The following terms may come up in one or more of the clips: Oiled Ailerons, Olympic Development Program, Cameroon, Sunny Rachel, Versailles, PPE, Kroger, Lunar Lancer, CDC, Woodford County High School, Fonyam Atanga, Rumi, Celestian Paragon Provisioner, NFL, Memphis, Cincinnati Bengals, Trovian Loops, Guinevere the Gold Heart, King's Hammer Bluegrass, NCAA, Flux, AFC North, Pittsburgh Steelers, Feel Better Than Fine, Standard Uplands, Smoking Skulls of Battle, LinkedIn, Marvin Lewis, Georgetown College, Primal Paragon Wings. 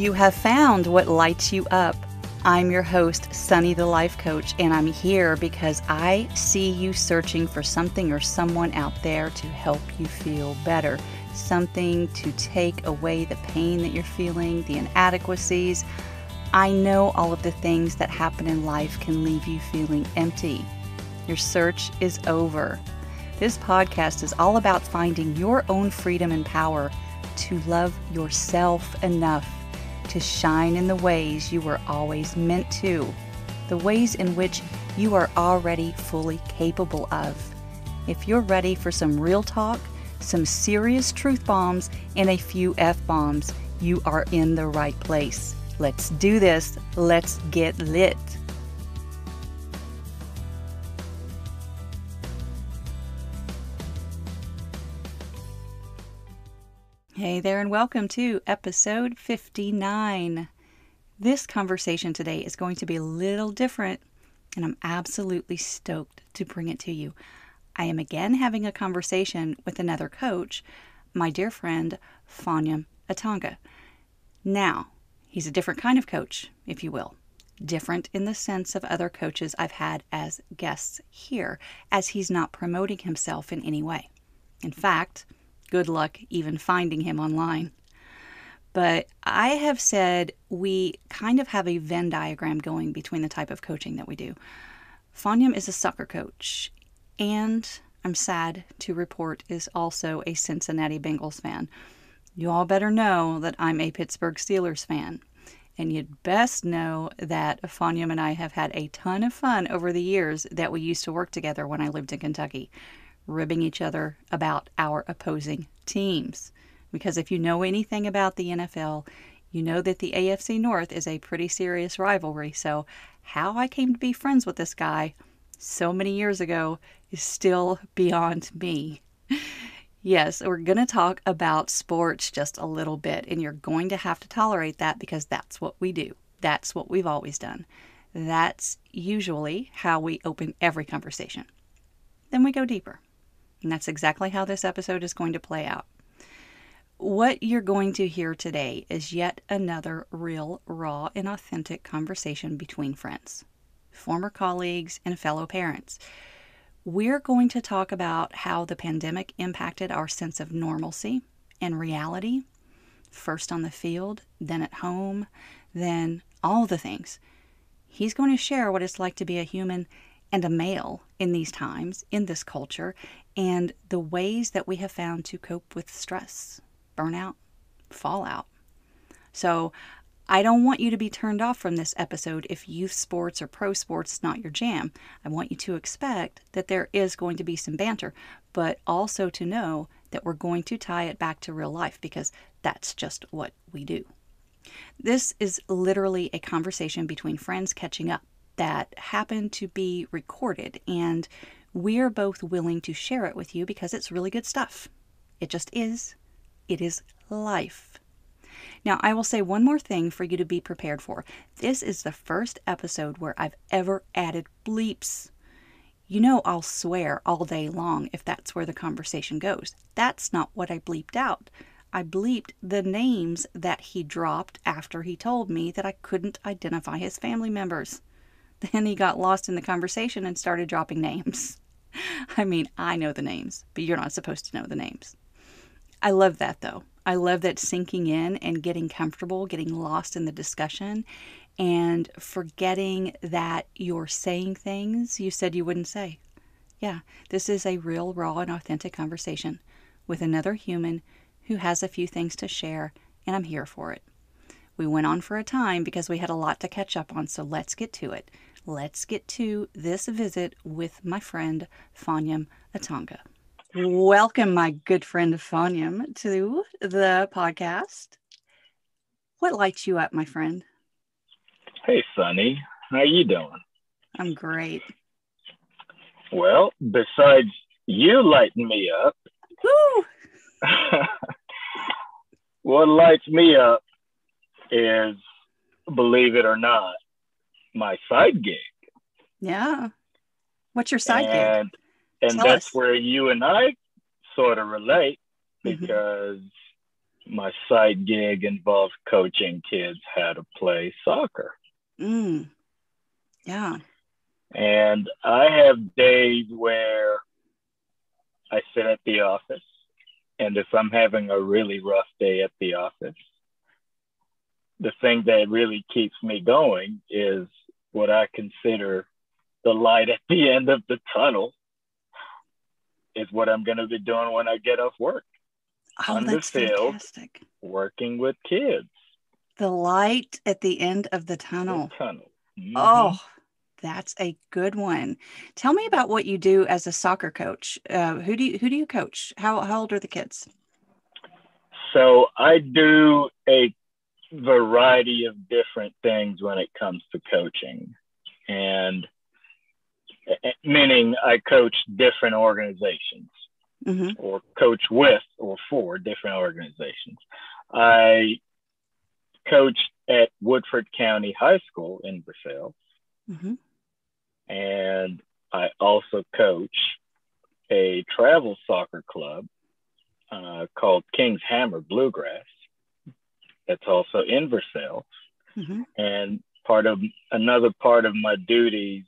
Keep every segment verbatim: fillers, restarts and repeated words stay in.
you have found what lights you up. I'm your host, Sunny the Life Coach, and I'm here because I see you searching for something or someone out there to help you feel better, something to take away the pain that you're feeling, the inadequacies. I know all of the things that happen in life can leave you feeling empty. Your search is over. This podcast is all about finding your own freedom and power to love yourself enough to shine in the ways you were always meant to, the ways in which you are already fully capable of. If you're ready for some real talk, some serious truth bombs, and a few F-bombs, you are in the right place. Let's do this. Let's get lit. Hey there and welcome to episode fifty-nine. This conversation today is going to be a little different and I'm absolutely stoked to bring it to you. I am again having a conversation with another coach, my dear friend, Fonyam Atanga. Now, he's a different kind of coach, if you will. Different in the sense of other coaches I've had as guests here, as he's not promoting himself in any way. In fact, good luck even finding him online. But I have said we kind of have a Venn diagram going between the type of coaching that we do. Fonyam is a soccer coach and I'm sad to report is also a Cincinnati Bengals fan. You all better know that I'm a Pittsburgh Steelers fan. And you'd best know that Fonyam and I have had a ton of fun over the years that we used to work together when I lived in Kentucky, ribbing each other about our opposing teams. Because if you know anything about the N F L, you know that the A F C North is a pretty serious rivalry. So how I came to be friends with this guy so many years ago is still beyond me. Yes, we're going to talk about sports just a little bit, and you're going to have to tolerate that because that's what we do. That's what we've always done. That's usually how we open every conversation. Then we go deeper. And that's exactly how this episode is going to play out. What you're going to hear today is yet another real, raw, and authentic conversation between friends, former colleagues, and fellow parents. We're going to talk about how the pandemic impacted our sense of normalcy and reality, first on the field, then at home, then all the things. He's going to share what it's like to be a human and a male in these times, in this culture, and the ways that we have found to cope with stress, burnout, fallout. So I don't want you to be turned off from this episode if youth sports or pro sports is not your jam. I want you to expect that there is going to be some banter, but also to know that we're going to tie it back to real life because that's just what we do. This is literally a conversation between friends catching up that happened to be recorded, and we're both willing to share it with you because it's really good stuff. It just is. It is life. Now, I will say one more thing for you to be prepared for. This is the first episode where I've ever added bleeps. You know I'll swear all day long if that's where the conversation goes. That's not what I bleeped out. I bleeped the names that he dropped after he told me that I couldn't identify his family members. Then he got lost in the conversation and started dropping names. I mean, I know the names, but you're not supposed to know the names. I love that, though. I love that sinking in and getting comfortable, getting lost in the discussion, and forgetting that you're saying things you said you wouldn't say. Yeah, this is a real, raw, and authentic conversation with another human who has a few things to share, and I'm here for it. We went on for a time because we had a lot to catch up on, so let's get to it. Let's get to this visit with my friend, Fonyam Atanga. Welcome, my good friend, Fonyam, to the podcast. What lights you up, my friend? Hey, Sunny. How you doing? I'm great. Well, besides you lighting me up, Woo! What lights me up is, believe it or not, my side gig. Yeah. What's your side and, gig? And Tell that's us. Where you and I sort of relate because my side gig involved coaching kids how to play soccer. Mm. Yeah. And I have days where I sit at the office, and if I'm having a really rough day at the office, the thing that really keeps me going is what I consider the light at the end of the tunnel is what I'm going to be doing when I get off work. Oh, on the field, fantastic. Working with kids. The light at the end of the tunnel. The tunnel. Mm-hmm. Oh, that's a good one. Tell me about what you do as a soccer coach. Uh, who do you, who do you coach? How, how old are the kids? So I do a variety of different things when it comes to coaching, and meaning I coach different organizations. Mm-hmm. Or coach with or for different organizations. I coached at Woodford County High School in Versailles. Mm-hmm. And I also coach a travel soccer club uh, called King's Hammer Bluegrass. That's also in Versailles. Mm-hmm. And part of another part of my duties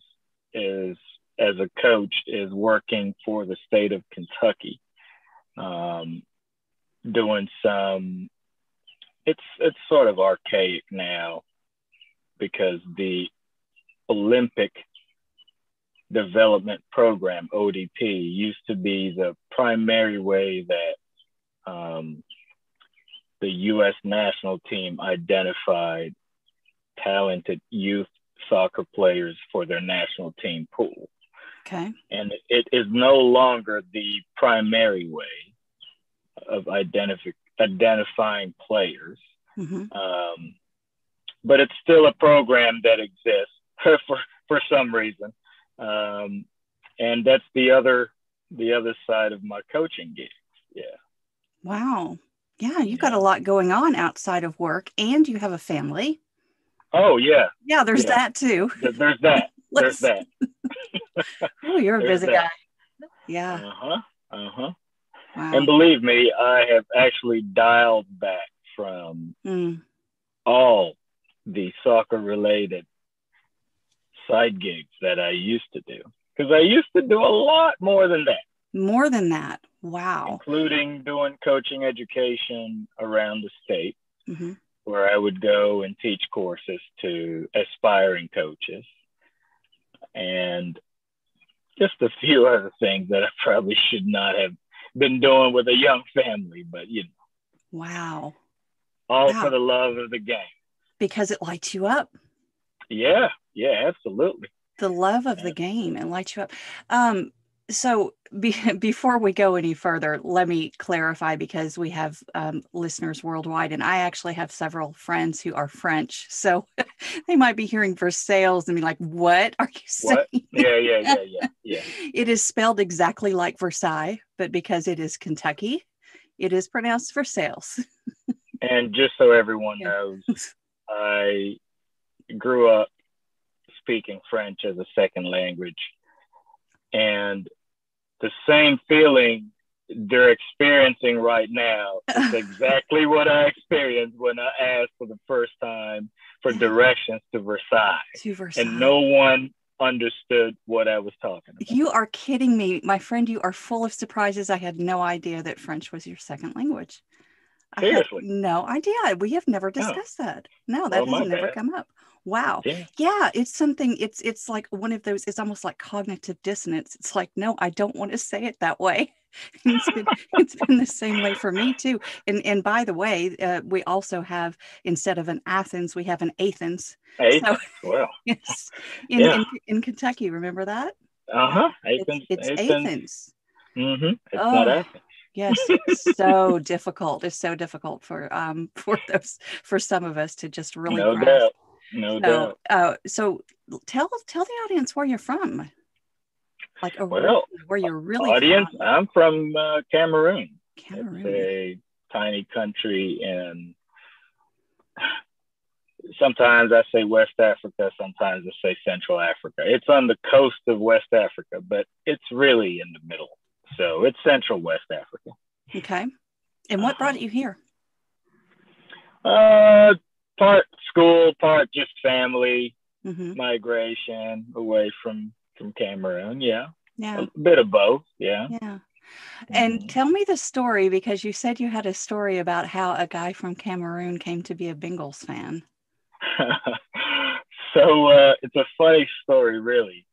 is as a coach is working for the state of Kentucky, um, doing some, it's, it's sort of archaic now because the Olympic Development Program, O D P, used to be the primary way that um, the U S national team identified talented youth soccer players for their national team pool. Okay. And it is no longer the primary way of identif- identifying players. Mm-hmm. Um, but it's still a program that exists for, for some reason. Um, and that's the other, the other side of my coaching gigs. Yeah. Wow. Yeah. You've yeah. got a lot going on outside of work, and you have a family. Oh yeah. Yeah. There's yeah. that too. There's that. There's that. Oh, you're a busy that. guy. Yeah. Uh-huh. Uh-huh. Wow. And believe me, I have actually dialed back from mm. all the soccer related side gigs that I used to do. Because I used to do a lot more than that. More than that. Wow. Including doing coaching education around the state, mm-hmm. where I would go and teach courses to aspiring coaches. And just a few other things that I probably should not have been doing with a young family, but you know. Wow. All wow. for the love of the game. Because it lights you up. Yeah. Yeah, absolutely. The love of yeah. the game, and lights you up. Um, so be, before we go any further, let me clarify, because we have um, listeners worldwide, and I actually have several friends who are French, so they might be hearing Versailles and be like, what are you saying? What? Yeah, yeah, yeah, yeah, yeah. It is spelled exactly like Versailles, but because it is Kentucky, it is pronounced Versailles. And just so everyone yeah. knows, I grew up speaking French as a second language, and the same feeling they're experiencing right now is exactly what I experienced when I asked for the first time for directions to Versailles. To Versailles. And no one understood what I was talking about. You are kidding me. My friend, you are full of surprises. I had no idea that French was your second language. Seriously? I had no idea. We have never discussed no. that. No, that well, has never bad. come up. Wow. Yeah. yeah, it's something, it's it's like one of those, it's almost like cognitive dissonance. It's like, no, I don't want to say it that way. It's been, it's been the same way for me too. And and by the way, uh, we also have, instead of an Athens, we have an Athens. Athens, so, wow. Yes, in, yeah. in, in Kentucky, remember that? Uh-huh, Athens. It's, it's Athens. Athens. Mm-hmm. It's oh. not Athens. Yes, it's so difficult. It's so difficult for, um, for, those, for some of us to just really no grasp. Doubt. No so, doubt. Uh, so tell tell the audience where you're from. Like well, where you're really audience, from. I'm from uh, Cameroon. Cameroon. It's a tiny country, and sometimes I say West Africa, sometimes I say Central Africa. It's on the coast of West Africa, but it's really in the middle. So it's Central West Africa. Okay. And what uh-huh. brought you here? Uh, part school, part just family, mm-hmm. migration away from, from Cameroon. Yeah. Yeah. A bit of both. Yeah. Yeah. And tell me the story, because you said you had a story about how a guy from Cameroon came to be a Bengals fan. So uh, it's a funny story, really,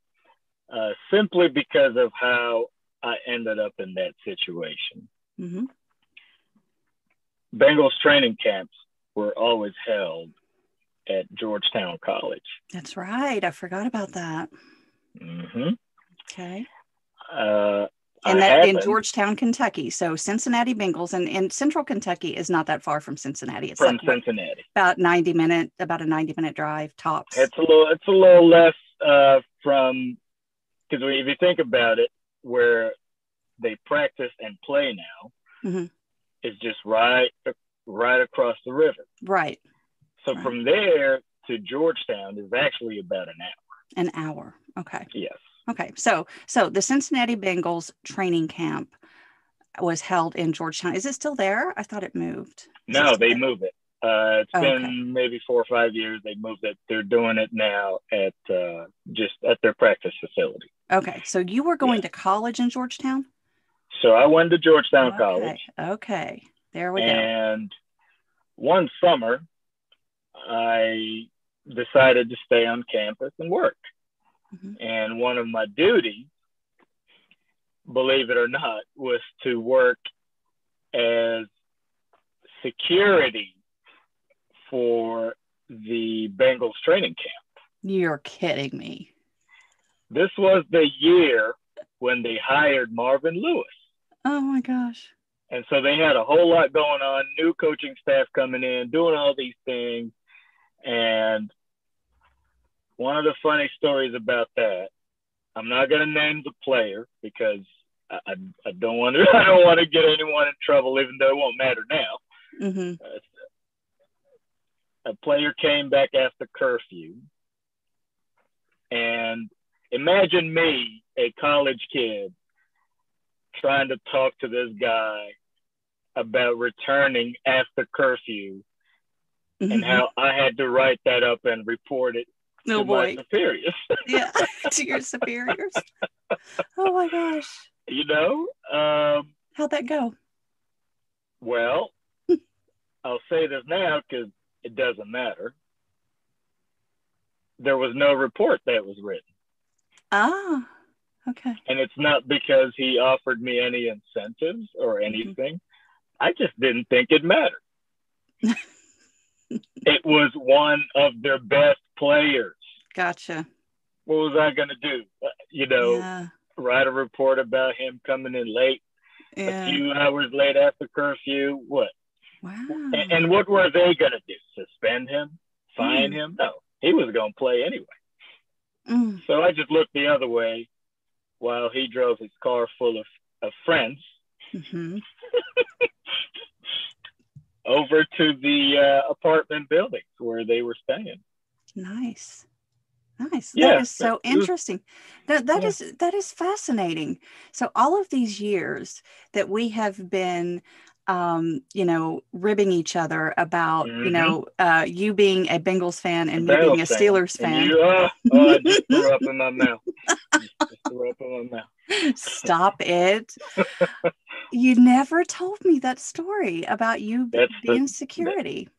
uh, simply because of how I ended up in that situation. Mm-hmm. Bengals training camps were always held at Georgetown College. That's right. I forgot about that. Mm-hmm. Okay. Uh, And that in Georgetown, Kentucky. So Cincinnati Bengals, and, and Central Kentucky is not that far from Cincinnati. It's from like Cincinnati, about ninety minute, about a ninety minute drive tops. It's a little, it's a little less uh, from, because if you think about it, where they practice and play now, mm-hmm. is just right, right across the river. Right. So right. From there to Georgetown is actually about an hour. An hour. Okay. Yes. Okay, so so the Cincinnati Bengals training camp was held in Georgetown. Is it still there? I thought it moved. Is no, it they moved it. Uh, it's oh, been okay. maybe four or five years. They moved it. They're doing it now at uh, just at their practice facility. Okay, so you were going yeah. to college in Georgetown? So I went to Georgetown okay. College. Okay, there we and go. And one summer, I decided to stay on campus and work. Mm-hmm. And one of my duties, believe it or not, was to work as security for the Bengals training camp. You're kidding me. This was the year when they hired Marvin Lewis. Oh, my gosh. And so they had a whole lot going on, new coaching staff coming in, doing all these things, and one of the funny stories about that, I'm not going to name the player because I, I, I don't want to. I don't want to get anyone in trouble, even though it won't matter now. Mm-hmm. Uh, a player came back after curfew, and imagine me, a college kid, trying to talk to this guy about returning after curfew, mm-hmm. and how I had to write that up and report it. No boy. Superiors. Yeah, to your superiors. Oh my gosh. You know, um, how'd that go? Well, I'll say this now because it doesn't matter. There was no report that was written. Ah, okay. And it's not because he offered me any incentives or anything. Mm-hmm. I just didn't think it mattered. It was one of their best players. Gotcha. What was I going to do? You know, yeah. write a report about him coming in late, yeah. a few hours late after curfew. What? Wow. And, and what were they going to do? Suspend him? Fine mm. him? No. He was going to play anyway. Mm. So I just looked the other way while he drove his car full of, of friends. Mm-hmm. Over to the uh, apartment buildings where they were staying. Nice, nice. Yeah, that is so interesting. That that yeah. is that is fascinating. So all of these years that we have been, um, you know, ribbing each other about, mm-hmm. you know, uh, you being a Bengals fan and me being a Steelers fan. You, oh, oh, I just threw up in my mouth. Just threw up in my mouth. Stop it. You never told me that story about you that's being the, security. That,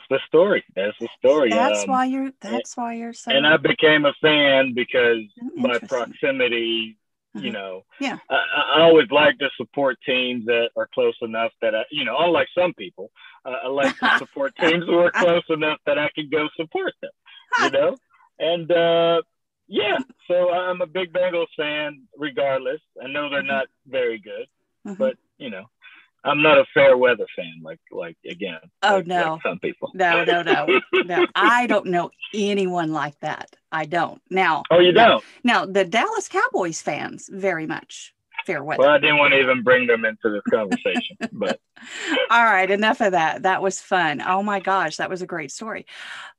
that's the story. That's the story. That's um, why you're. That's and, why you're so. And I became a fan because by proximity, uh-huh. you know. Yeah. I, I always like to support teams that are close enough that I, you know, unlike some people, uh, I like to support teams who are close enough that I can go support them. You know, and uh, yeah, so I'm a big Bengals fan. Regardless, I know they're mm-hmm. not very good. Mm-hmm. But, you know, I'm not a fair weather fan, like, like again. Oh, like, no. Like some people. No, no, no. no. I don't know anyone like that. I don't. Now. Oh, you now, don't? Now, the Dallas Cowboys fans, very much fair weather. Well, I didn't want to even bring them into this conversation. But all right. Enough of that. That was fun. Oh, my gosh. That was a great story.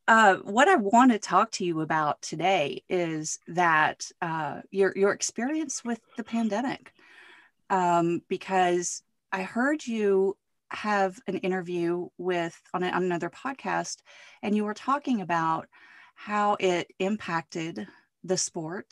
Uh, what I want to talk to you about today is that uh, your your experience with the pandemic. Um, because I heard you have an interview with on, a, on another podcast, and you were talking about how it impacted the sport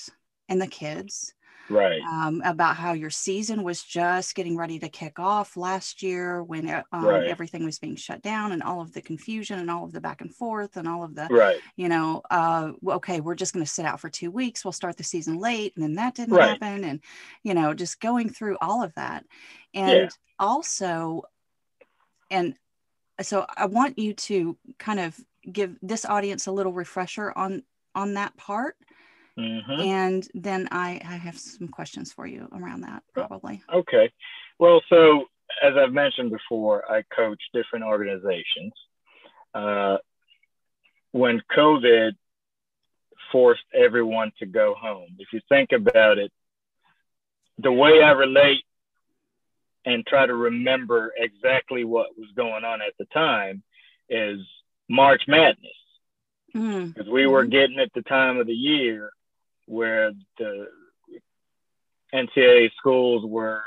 and the kids. Right. Um, about how your season was just getting ready to kick off last year when um, right. everything was being shut down, and all of the confusion and all of the back and forth and all of the, right. you know, uh, okay, we're just going to sit out for two weeks. We'll start the season late. And then that didn't right. happen. And, you know, just going through all of that. And yeah. also, and so I want you to kind of give this audience a little refresher on, on that part. Mm-hmm. And then I, I have some questions for you around that, probably. Okay. Well, so as I've mentioned before, I coach different organizations. Uh, when COVID forced everyone to go home, if you think about it, the way I relate and try to remember exactly what was going on at the time is March Madness. Mm-hmm. Because we were getting at the time of the year where the N C double A schools were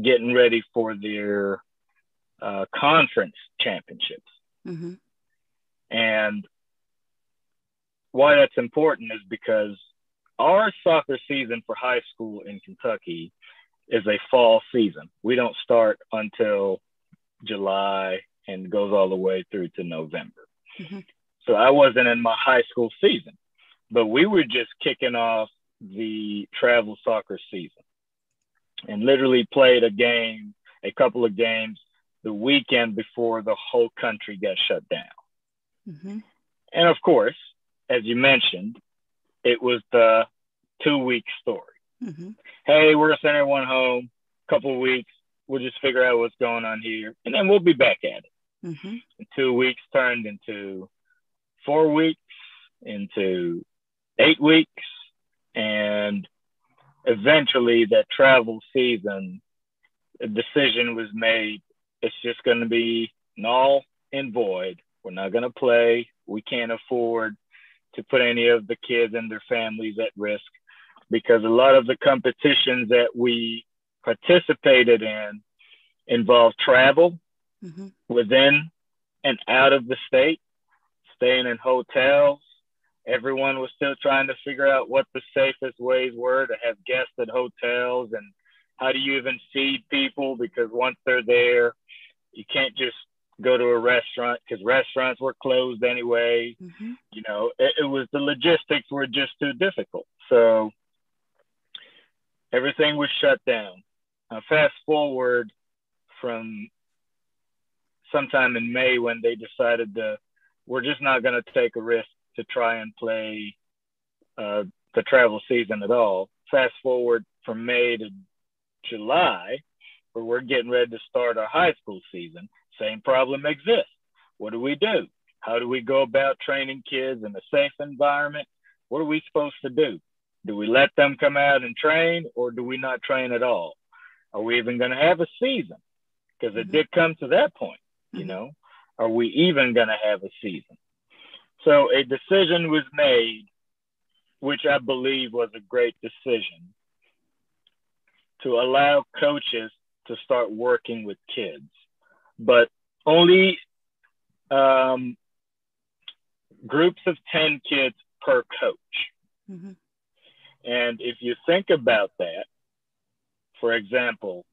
getting ready for their uh, conference championships. Mm-hmm. And why that's important is because our soccer season for high school in Kentucky is a fall season. We don't start until July and goes all the way through to November. Mm-hmm. So I wasn't in my high school season, but we were just kicking off the travel soccer season and literally played a game, a couple of games the weekend before the whole country got shut down. Mm-hmm. And of course, as you mentioned, it was the two-week story. Mm-hmm. Hey, we're going to send everyone home, a couple of weeks. We'll just figure out what's going on here, and then we'll be back at it. Mm-hmm. And two weeks turned into four weeks, into eight weeks, and eventually that travel season, a decision was made. It's just going to be null and void. We're not going to play. We can't afford to put any of the kids and their families at risk, because a lot of the competitions that we participated in involved travel mm-hmm. within and out of the state, staying in hotels. Everyone was still trying to figure out what the safest ways were to have guests at hotels, and how do you even feed people, because once they're there, you can't just go to a restaurant because restaurants were closed anyway. Mm-hmm. You know, it, it was the logistics were just too difficult. So everything was shut down. Now, fast forward from sometime in May when they decided to, we're just not going to take a risk to try and play uh, the travel season at all. Fast forward from May to July, where we're getting ready to start our high school season. Same problem exists. What do we do? How do we go about training kids in a safe environment? What are we supposed to do? Do we let them come out and train, or do we not train at all? Are we even going to have a season? Because it did come to that point, you know. Are we even going to have a season? So a decision was made, which I believe was a great decision, to allow coaches to start working with kids, but only um, groups of ten kids per coach. Mm-hmm. And if you think about that, for example,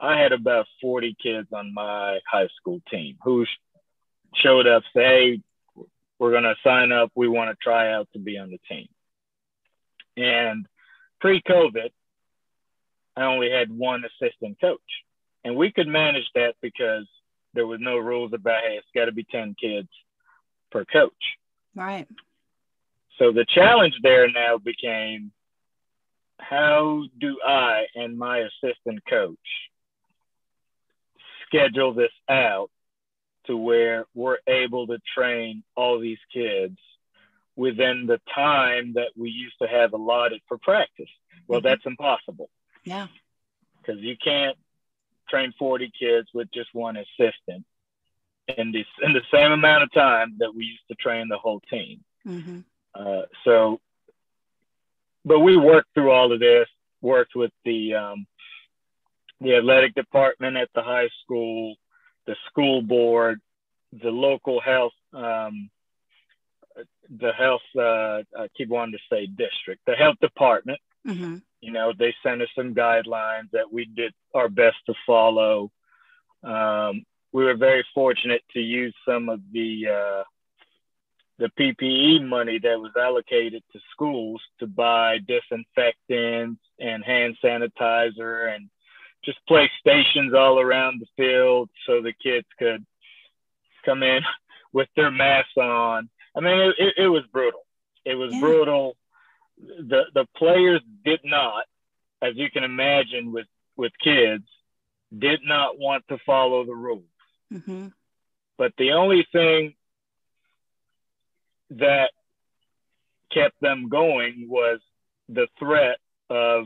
I had about forty kids on my high school team who showed up, say, hey, we're going to sign up. We want to try out to be on the team. And pre-COVID, I only had one assistant coach. And we could manage that because there was no rules about, hey, it's got to be ten kids per coach. Right. So the challenge there now became, how do I and my assistant coach schedule this out to where we're able to train all these kids within the time that we used to have allotted for practice? Well, mm-hmm. that's impossible. Yeah. Because you can't train forty kids with just one assistant in the, in the same amount of time that we used to train the whole team. Mm-hmm. Uh, so, but we worked through all of this, worked with the, um, the athletic department at the high school, the school board, the local health, um, the health, uh, I keep wanting to say district, the health department, mm-hmm. you know, they sent us some guidelines that we did our best to follow. Um, we were very fortunate to use some of the, uh, the P P E money that was allocated to schools to buy disinfectants and hand sanitizer and just place stations all around the field so the kids could come in with their masks on. I mean, it, it, it was brutal. It was yeah. brutal. The the players did not, as you can imagine with, with kids, did not want to follow the rules. Mm-hmm. But the only thing that kept them going was the threat of,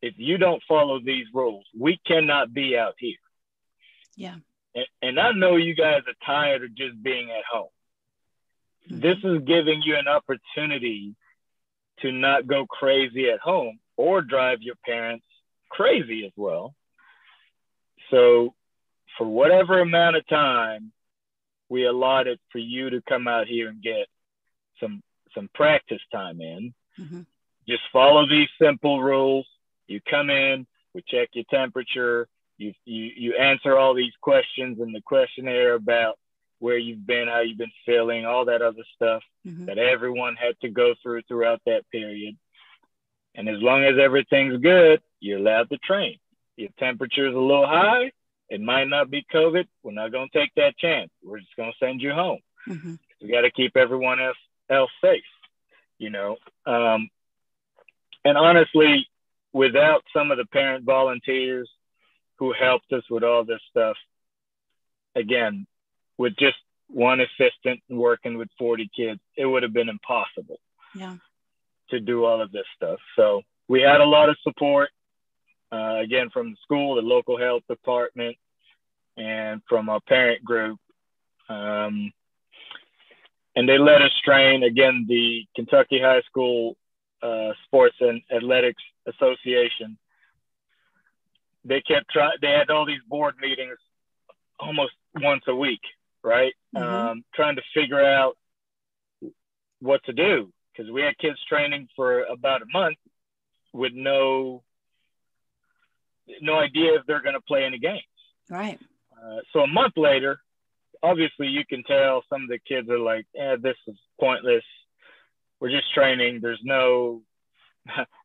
if you don't follow these rules, we cannot be out here. Yeah. And, and I know you guys are tired of just being at home. Mm-hmm. This is giving you an opportunity to not go crazy at home or drive your parents crazy as well. So for whatever amount of time we allotted for you to come out here and get some some practice time in, mm-hmm. just follow these simple rules. You come in, we check your temperature, you, you you answer all these questions in the questionnaire about where you've been, how you've been feeling, all that other stuff mm-hmm. that everyone had to go through throughout that period. And as long as everything's good, you're allowed to train. Your temperature is a little high, it might not be COVID. We're not going to take that chance. We're just going to send you home. Mm-hmm. We got to keep everyone else, else safe, you know? Um, and honestly, without some of the parent volunteers who helped us with all this stuff, again, with just one assistant working with forty kids, it would have been impossible yeah. to do all of this stuff. So we had a lot of support, uh, again, from the school, the local health department, and from our parent group. Um, and they let us train. Again, the Kentucky High School uh, Sports and Athletics Association, they kept try. They had all these board meetings almost once a week, right? Mm-hmm. Um, trying to figure out what to do, because we had kids training for about a month with no no idea if they're going to play any games. Right. Uh, so a month later, obviously you can tell some of the kids are like, eh, this is pointless. We're just training. There's no,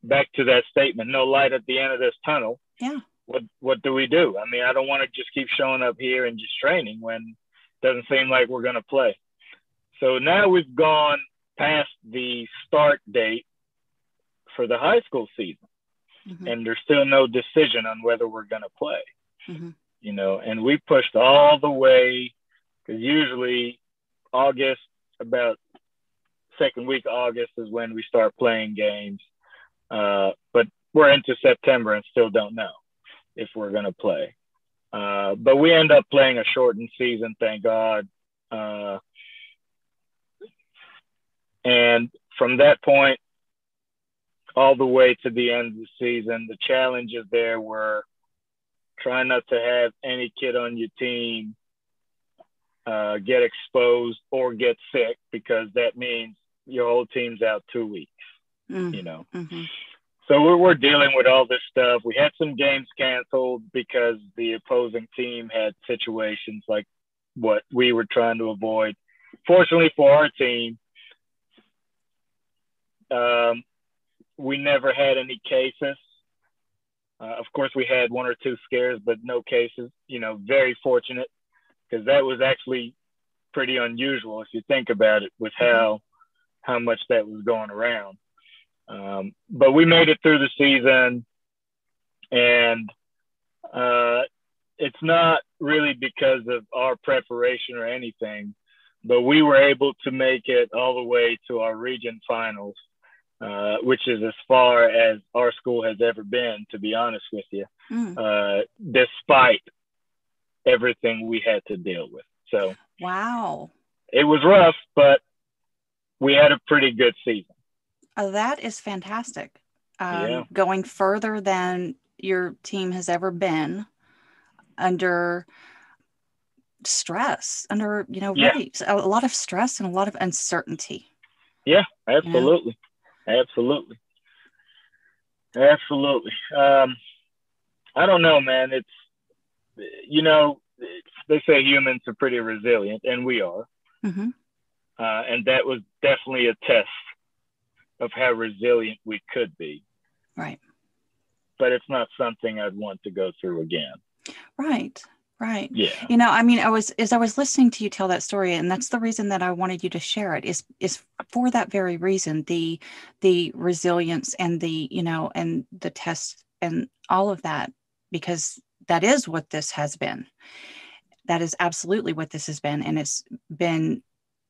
back to that statement, no light at the end of this tunnel. Yeah. What what do we do? I mean, I don't want to just keep showing up here and just training when it doesn't seem like we're going to play. So now we've gone past the start date for the high school season, mm-hmm. and there's still no decision on whether we're going to play. Mm-hmm. You know, and we pushed all the way, because usually August, about second week of August is when we start playing games. Uh, but we're into September and still don't know if we're going to play. Uh, but we end up playing a shortened season, thank God. Uh, and from that point all the way to the end of the season, the challenges there were trying not to have any kid on your team uh, get exposed or get sick, because that means your whole team's out two weeks, mm-hmm. you know. Mm-hmm. So we were dealing with all this stuff. We had some games canceled because the opposing team had situations like what we were trying to avoid. Fortunately for our team, um, we never had any cases. Uh, of course, we had one or two scares, but no cases. You know, very fortunate, because that was actually pretty unusual if you think about it, with how, how much that was going around. Um, but we made it through the season, and uh, it's not really because of our preparation or anything, but we were able to make it all the way to our region finals, uh, which is as far as our school has ever been, to be honest with you, mm. uh, despite everything we had to deal with. So wow, it was rough, but we had a pretty good season. Oh, that is fantastic. Um, yeah. Going further than your team has ever been under stress, under, you know, yeah. rates, a lot of stress and a lot of uncertainty. Yeah, absolutely. You know? Absolutely. Absolutely. Um, I don't know, man. It's, you know, they say humans are pretty resilient, and we are. Mm-hmm. Uh, and that was definitely a test of how resilient we could be. Right. But it's not something I'd want to go through again. Right. Right. Yeah. You know, I mean, I was, as I was listening to you tell that story, and that's the reason that I wanted you to share it is, is for that very reason, the, the resilience and the, you know, and the test and all of that, because that is what this has been. That is absolutely what this has been. And it's been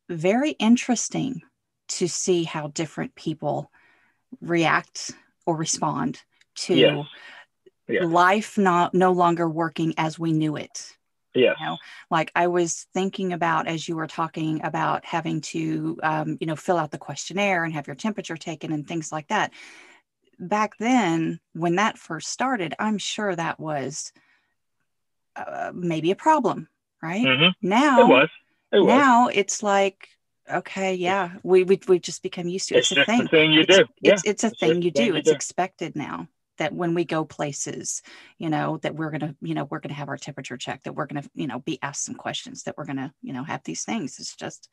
very interesting to see how different people react or respond to yeah. Yeah. life not no longer working as we knew it. Yeah. You know? Like I was thinking about, as you were talking about having to, um, you know, fill out the questionnaire and have your temperature taken and things like that. Back then, when that first started, I'm sure that was uh, maybe a problem, right? Mm-hmm. Now, it was. It was. Now it's like, okay, yeah, we, we, we've just become used to it. It's, it's a thing. thing you it's, do. Yeah. It's, it's a it's thing you do. Thing you it's do. Expected now. That when we go places, you know, that we're going to, you know, we're going to have our temperature checked, that we're going to, you know, be asked some questions, that we're going to, you know, have these things. It's just.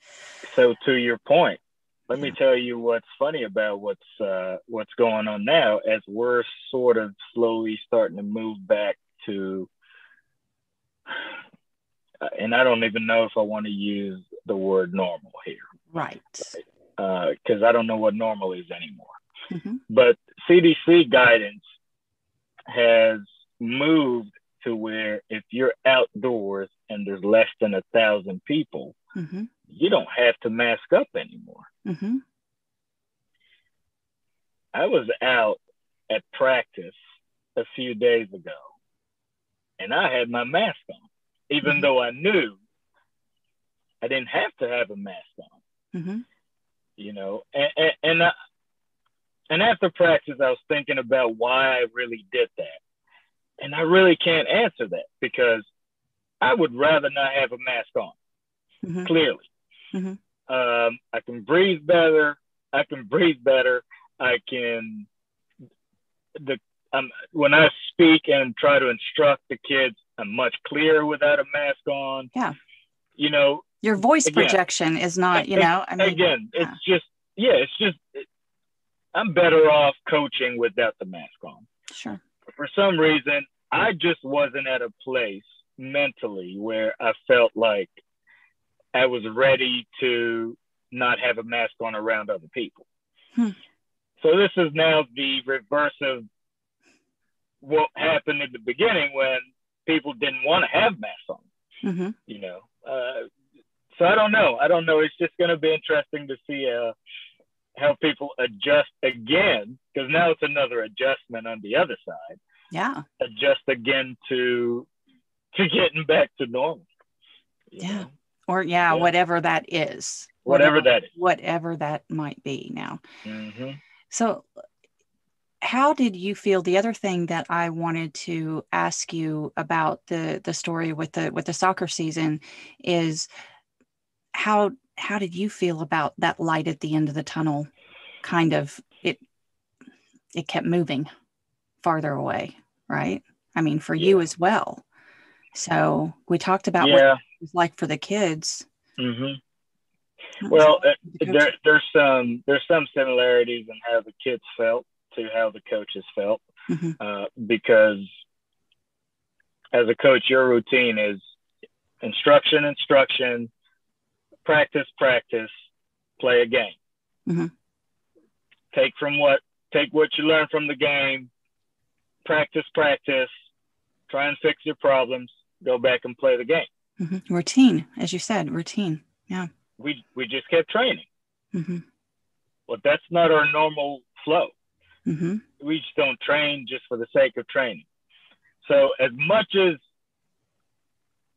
So to your point, let yeah. me tell you what's funny about what's, uh, what's going on now, as we're sort of slowly starting to move back to, and I don't even know if I want to use the word normal here. Right. Uh, 'cause I don't know what normal is anymore. Mm-hmm. But C D C guidance has moved to where if you're outdoors and there's less than a thousand people, mm-hmm. you don't have to mask up anymore. Mm-hmm. I was out at practice a few days ago and I had my mask on, even mm-hmm. though I knew I didn't have to have a mask on, mm-hmm. you know, and, and, and I, And after practice, I was thinking about why I really did that. And I really can't answer that because I would rather not have a mask on, mm-hmm. clearly. Mm-hmm. Um, I can breathe better. I can breathe better. I can, the um, when I speak and try to instruct the kids, I'm much clearer without a mask on. Yeah. You know. Your voice again, projection is not, you know. I mean, again, yeah. it's just, yeah, it's just. It, I'm better off coaching without the mask on. Sure. But for some reason, I just wasn't at a place mentally where I felt like I was ready to not have a mask on around other people. Hmm. So this is now the reverse of what happened at the beginning when people didn't want to have masks on, mm-hmm. you know? Uh, so I don't know. I don't know. It's just going to be interesting to see uh, how people adjust again, because now it's another adjustment on the other side. Yeah. Adjust again to to getting back to normal. Yeah. Know? Or yeah, yeah, whatever that is. Whatever, whatever that is. Whatever that might be now. Mm-hmm. So how did you feel? The other thing that I wanted to ask you about the the story with the with the soccer season is how How did you feel about that light at the end of the tunnel? Kind of it, it kept moving farther away, right? I mean, for yeah. you as well. So we talked about yeah. what it was like for the kids. Mm-hmm. Well, uh, there, there's some there's some similarities in how the kids felt to how the coaches felt, mm-hmm. uh, because as a coach, your routine is instruction, instruction. Practice, practice, play a game. Mm-hmm. Take from what, take what you learn from the game, practice, practice, try and fix your problems, go back and play the game. Mm-hmm. Routine, as you said, routine. Yeah. We, we just kept training. Mm-hmm. Well, that's not our normal flow. Mm-hmm. We just don't train just for the sake of training. So as much as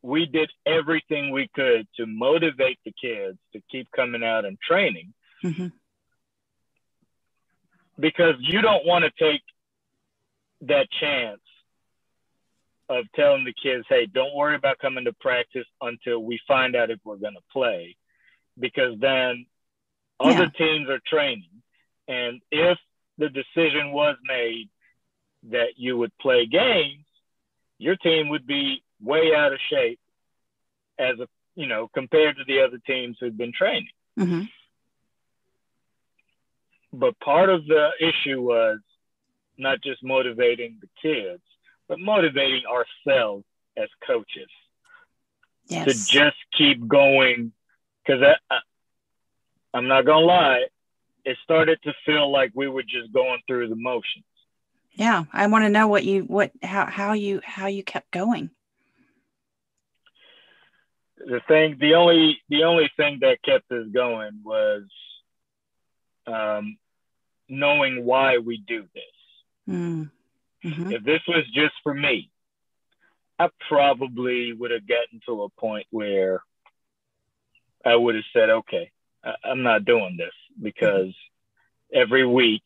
we did everything we could to motivate the kids to keep coming out and training, mm-hmm. because you don't want to take that chance of telling the kids, hey, don't worry about coming to practice until we find out if we're going to play, because then other yeah. teams are training. And if the decision was made that you would play games, your team would be way out of shape as a, you know, compared to the other teams who've been training. Mm-hmm. But part of the issue was not just motivating the kids, but motivating ourselves as coaches yes. to just keep going. Because I, I, I'm not going to lie, it started to feel like we were just going through the motions. Yeah. I want to know what you, what, how, how you, how you kept going. The thing, the only, the only thing that kept us going was um, knowing why we do this. Mm. Mm-hmm. If this was just for me, I probably would have gotten to a point where I would have said, okay, I- I'm not doing this, because every week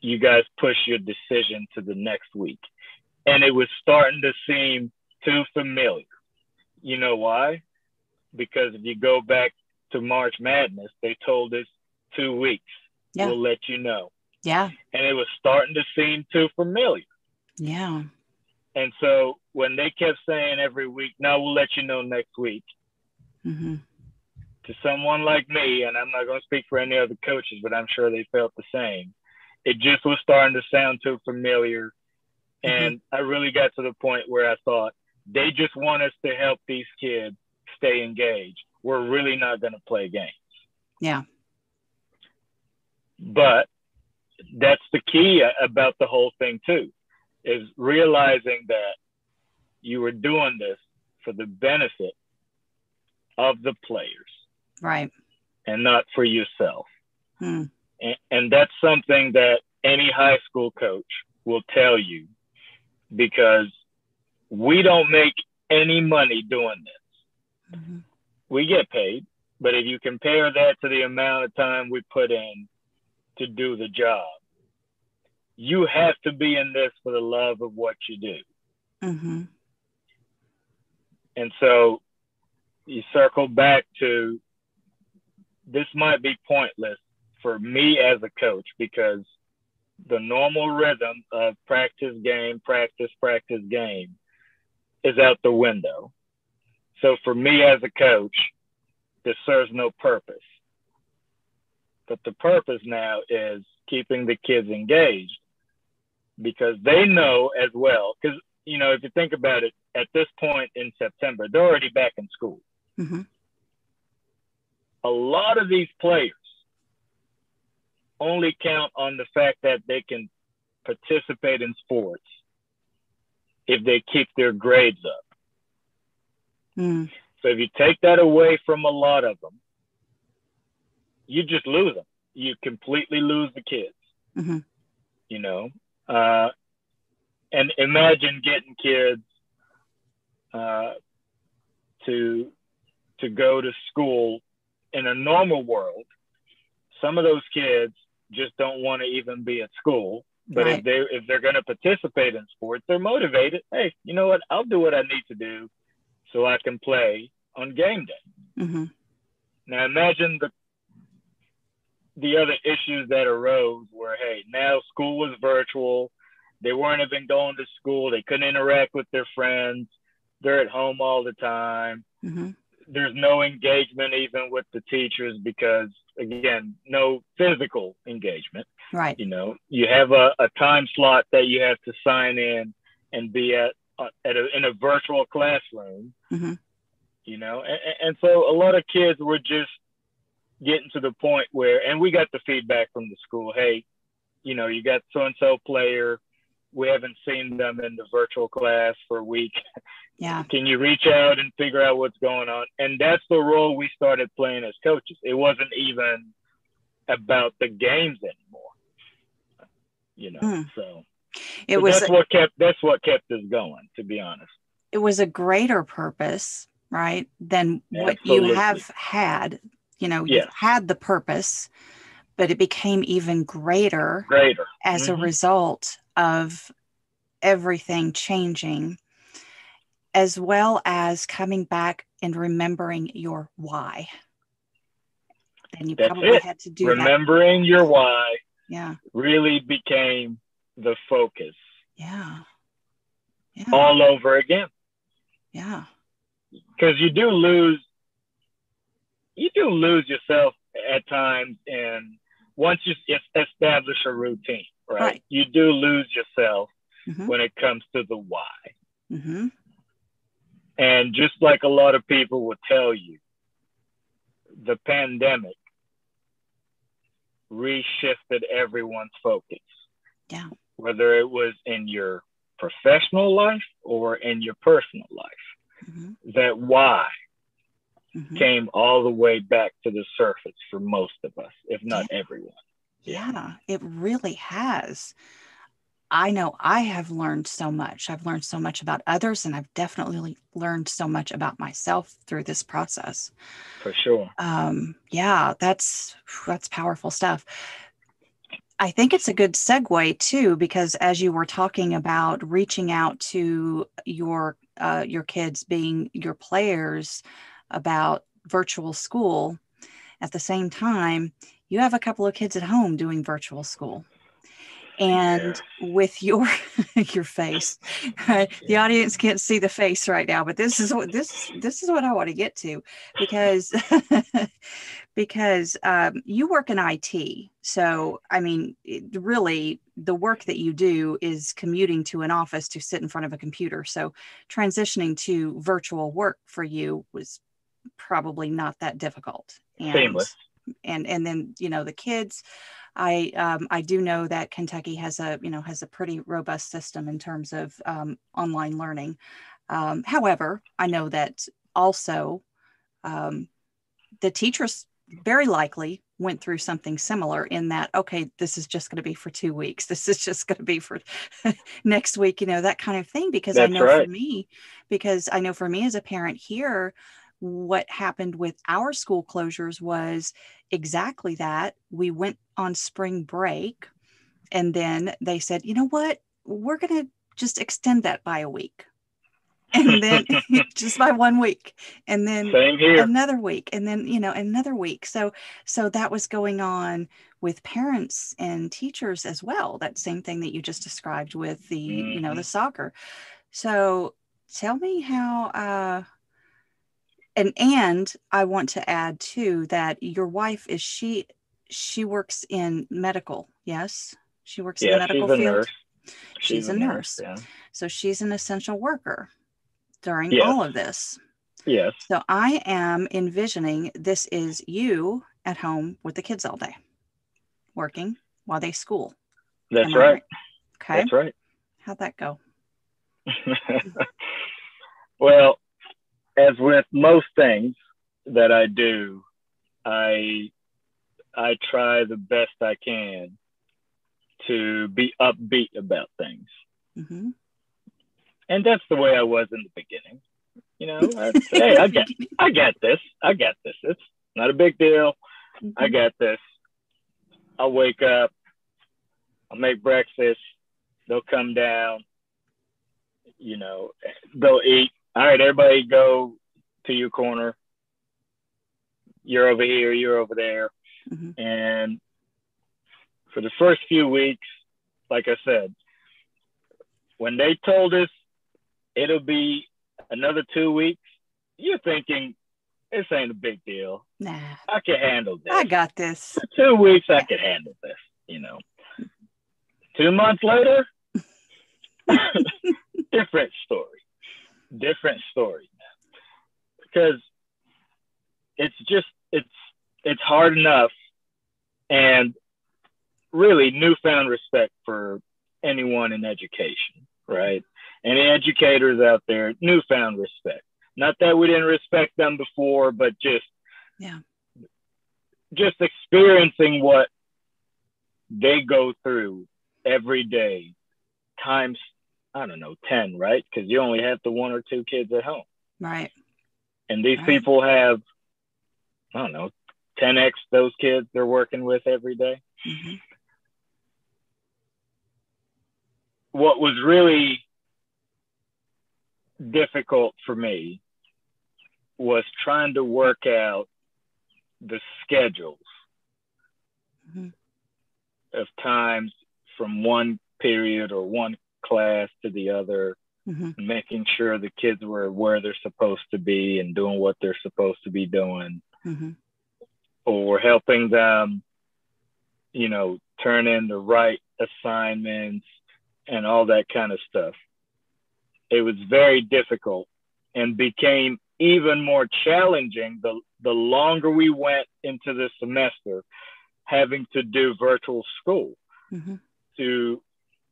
you guys push your decision to the next week. And it was starting to seem too familiar. You know why? Because if you go back to March Madness, they told us two weeks. Yeah. We'll let you know. Yeah. And it was starting to seem too familiar. Yeah. And so when they kept saying every week, no, we'll let you know next week. Mm-hmm. To someone like me, and I'm not going to speak for any other coaches, but I'm sure they felt the same. It just was starting to sound too familiar. Mm-hmm. And I really got to the point where I thought, they just want us to help these kids stay engaged. We're really not going to play games. Yeah. But that's the key about the whole thing too, is realizing that you were doing this for the benefit of the players. Right. And not for yourself. Hmm. And, and that's something that any high school coach will tell you, because we don't make any money doing this. Mm-hmm. We get paid, but if you compare that to the amount of time we put in to do the job, you have to be in this for the love of what you do. Mm-hmm. And so you circle back to, this might be pointless for me as a coach, because the normal rhythm of practice, game, practice, practice, game is out the window. So for me as a coach, this serves no purpose. But the purpose now is keeping the kids engaged, because they know as well. Because, you know, if you think about it, at this point in September, they're already back in school. Mm-hmm. A lot of these players only count on the fact that they can participate in sports if they keep their grades up. Mm. So if you take that away from a lot of them, you just lose them. You completely lose the kids, mm-hmm. you know? Uh, and imagine getting kids uh, to, to go to school in a normal world. Some of those kids just don't want to even be at school. But right. if they if they're going to participate in sports, they're motivated. Hey, you know what? I'll do what I need to do so I can play on game day. Mm-hmm. Now imagine the the other issues that arose were, hey, now school was virtual. They weren't even going to school. They couldn't interact with their friends. They're at home all the time. Mm-hmm. There's no engagement even with the teachers, because again, no physical engagement. Right. You know, you have a, a time slot that you have to sign in and be at, at a, in a virtual classroom, mm-hmm. you know? And, and so a lot of kids were just getting to the point where, and we got the feedback from the school, hey, you know, you got so-and-so player, we haven't seen them in the virtual class for a week. Yeah. Can you reach out and figure out what's going on? And that's the role we started playing as coaches. It wasn't even about the games anymore, you know? Mm. So it so was, that's what kept, that's what kept us going, to be honest. It was a greater purpose, right? Than Absolutely. What you have had, you know, yes. you had the purpose, but it became even greater, greater. as mm-hmm. a result of everything changing, as well as coming back and remembering your why. And you That's probably it. had to do remembering that. Remembering your why yeah. really became the focus. Yeah. yeah. All over again. Yeah. Because you do lose, you do lose yourself at times. And once you establish a routine, right? right. You do lose yourself mm-hmm. when it comes to the why. Mm-hmm. And just like a lot of people will tell you, the pandemic reshifted everyone's focus. Yeah. Whether it was in your professional life or in your personal life, mm-hmm. that why mm-hmm. came all the way back to the surface for most of us, if not yeah. everyone. Yeah. yeah, it really has. I know I have learned so much. I've learned so much about others, and I've definitely learned so much about myself through this process. For sure. Um, yeah, that's that's powerful stuff. I think it's a good segue too, because as you were talking about reaching out to your uh, your kids being your players about virtual school, at the same time, you have a couple of kids at home doing virtual school. And yeah. with your your face, right? yeah. The audience can't see the face right now, but this is what this this is what I want to get to, because because um, you work in I T, so I mean, it, really, the work that you do is commuting to an office to sit in front of a computer. So transitioning to virtual work for you was probably not that difficult. And, Seamless. And and then you know the kids. I um, I do know that Kentucky has a you know has a pretty robust system in terms of um, online learning. Um, however, I know that also um, the teachers very likely went through something similar in that, okay, this is just going to be for two weeks. This is just going to be for next week. You know, that kind of thing. Because That's I know right. for me, because I know for me as a parent here, what happened with our school closures was exactly that. We went on spring break, and then they said, you know what, we're going to just extend that by a week. And then just by one week, and then another week, and then, you know, another week. So, so that was going on with parents and teachers as well. That same thing that you just described with the, mm-hmm. you know, the soccer. So tell me how, uh, And and I want to add too that your wife is she she works in medical, yes? She works yeah, in the medical she's field. A nurse. She's, she's a nurse. nurse. Yeah. So she's an essential worker during yes. all of this. Yes. So I am envisioning this is you at home with the kids all day, working while they school. That's right. right. Okay. That's right. How'd that go? Well, as with most things that I do, I I try the best I can to be upbeat about things. Mm-hmm. And that's the way I was in the beginning. You know, I, hey, I got, I got this. I got this. It's not a big deal. Mm-hmm. I got this. I'll wake up. I'll make breakfast. They'll come down. You know, they'll eat. All right, everybody go to your corner. You're over here, you're over there. Mm-hmm. And for the first few weeks, like I said, when they told us it'll be another two weeks, you're thinking, this ain't a big deal. Nah. I can handle this. I got this. For two weeks, yeah. I can handle this, you know. Two months later, different story. Different story now, because it's just it's it's hard enough, and really newfound respect for anyone in education, right? Any educators out there, newfound respect. Not that we didn't respect them before, but just yeah, just experiencing what they go through every day, times. I don't know, ten, right? Because you only have the one or two kids at home. Right. And these right. people have, I don't know, ten x those kids they're working with every day. Mm-hmm. what was really difficult for me was trying to work out the schedules mm-hmm. of times from one period or one class to the other, mm-hmm. making sure the kids were where they're supposed to be and doing what they're supposed to be doing, mm-hmm. or helping them, you know, turn in the right assignments and all that kind of stuff. It was very difficult and became even more challenging the, the longer we went into this semester, having to do virtual school, mm-hmm. to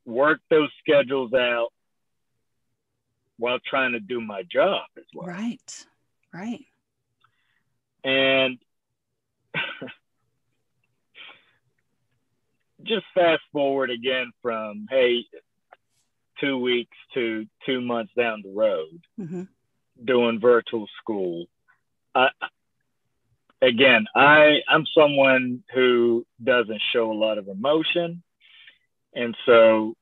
work those schedules out while trying to do my job as well. Right, right. And just fast forward again from, hey, two weeks to two months down the road, mm-hmm. doing virtual school. I, again, I, I'm someone who doesn't show a lot of emotion. And so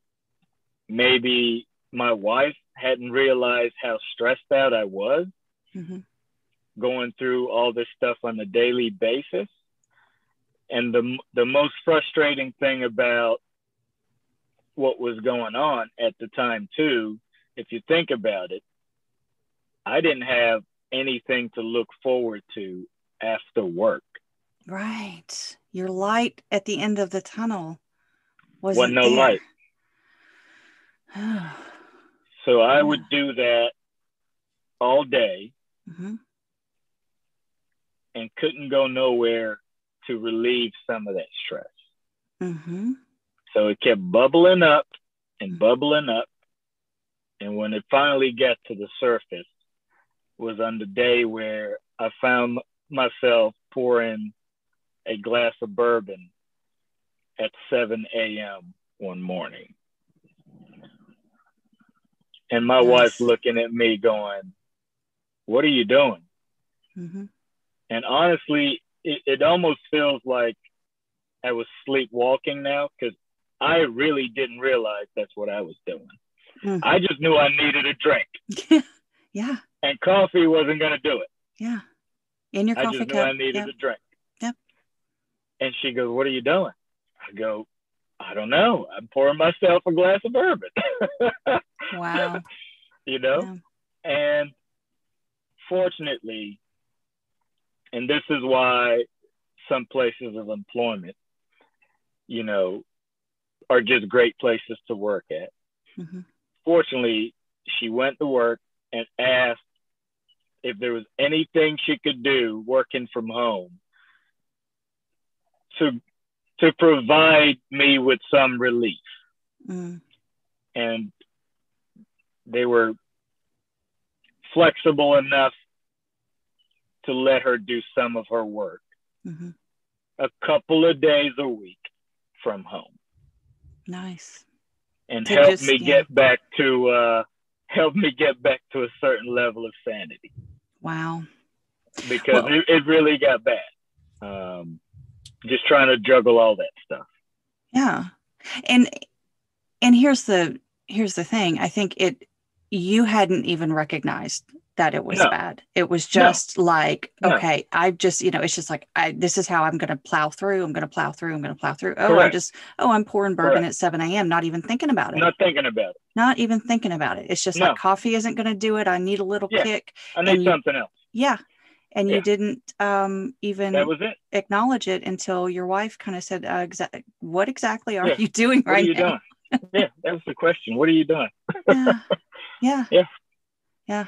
maybe my wife hadn't realized how stressed out I was, mm-hmm. going through all this stuff on a daily basis. And the the most frustrating thing about what was going on at the time too, if you think about it, I didn't have anything to look forward to after work. Right. Your light at the end of the tunnel wasn't there. Wasn't no light. So I yeah. would do that all day mm-hmm. and couldn't go nowhere to relieve some of that stress. Mm-hmm. So it kept bubbling up and bubbling up. And when it finally got to the surface was on the day where I found myself pouring a glass of bourbon at seven a.m. one morning. And my yes. wife looking at me going, what are you doing? Mm-hmm. And honestly, it, it almost feels like I was sleepwalking now because I really didn't realize that's what I was doing. Mm-hmm. I just knew I needed a drink. Yeah. And coffee wasn't going to do it. Yeah. In your I coffee cup. I just knew cup. I needed yep. a drink. Yep. And she goes, what are you doing? I go, I don't know. I'm pouring myself a glass of bourbon. Wow. You know? Yeah. And fortunately, and this is why some places of employment, you know, are just great places to work at. Mm-hmm. Fortunately, she went to work and asked if there was anything she could do working from home to to provide me with some relief. Mm. And they were flexible enough to let her do some of her work mm-hmm. a couple of days a week from home. Nice. And help just, me yeah. get back to uh, help me get back to a certain level of sanity. Wow. Because well, it, it really got bad. Um, just trying to juggle all that stuff. Yeah. And and here's the here's the thing. I think it you hadn't even recognized that it was no. bad. It was just no. like, okay, no. I just, you know, it's just like, I, this is how I'm going to plow through. I'm going to plow through. I'm going to plow through. Oh, Correct. I'm just, oh, I'm pouring bourbon Correct. At seven a.m. Not even thinking about it. Not thinking about it. Not even thinking about it. It's just no. like coffee isn't going to do it. I need a little yeah. kick. I need and something you, else. Yeah. And yeah. you didn't um, even that was it. Acknowledge it until your wife kind of said, uh, exa- what exactly are yeah. you doing what right are you now? Doing? Yeah. That was the question. What are you doing? yeah. Yeah. Yeah. Yeah.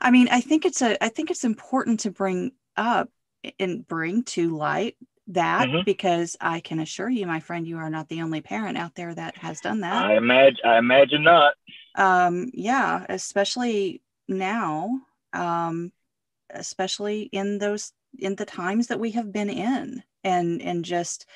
I mean, I think it's a, I think it's important to bring up and bring to light that mm-hmm. because I can assure you, my friend, you are not the only parent out there that has done that. I imagine, I imagine not. Um, yeah, especially now, um, especially in those, in the times that we have been in and, and just,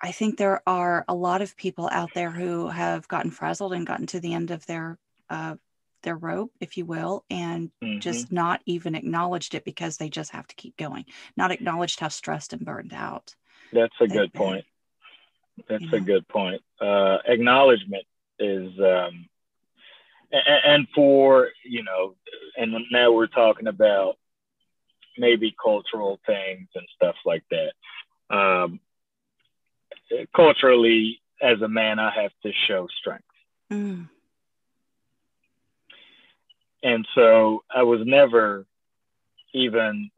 I think there are a lot of people out there who have gotten frazzled and gotten to the end of their, uh, their rope, if you will, and mm-hmm. just not even acknowledged it because they just have to keep going. Not acknowledged how stressed and burned out. That's a good point. That's a good point. Uh, acknowledgement is um, and, and for, you know, and now we're talking about maybe cultural things and stuff like that. Um, culturally, as a man, I have to show strength. Mm. And so I was never even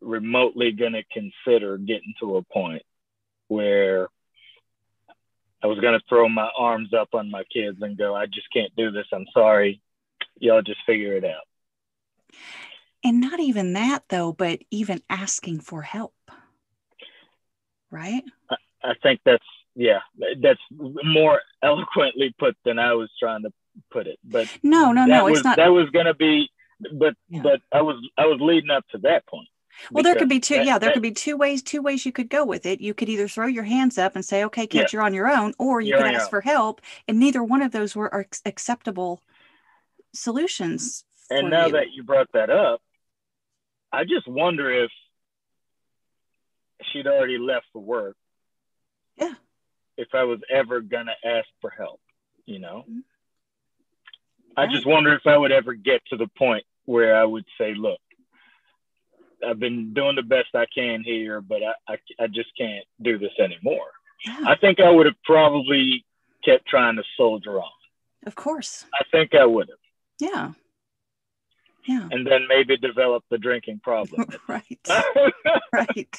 remotely going to consider getting to a point where I was going to throw my arms up on my kids and go, I just can't do this. I'm sorry. Y'all just figure it out. And not even that, though, but even asking for help. Right? I, I think that's, yeah, that's more eloquently put than I was trying to put it. But no, no, no, was, it's not. That was going to be, but yeah. but I was I was leading up to that point. Well, there could be two. That, yeah, there that, could be two ways. Two ways you could go with it. You could either throw your hands up and say, "Okay, kids, yeah. you're on your own," or you could ask for help. And neither one of those were are acceptable solutions. And now you. that you brought that up, I just wonder if she'd already left for work. Yeah. If I was ever gonna ask for help, you know. Mm-hmm. I just wonder if I would ever get to the point where I would say, look, I've been doing the best I can here, but I, I, I just can't do this anymore. Yeah. I think I would have probably kept trying to soldier on. Of course. I think I would have. Yeah. Yeah. And then maybe develop the drinking problem. Right. Right.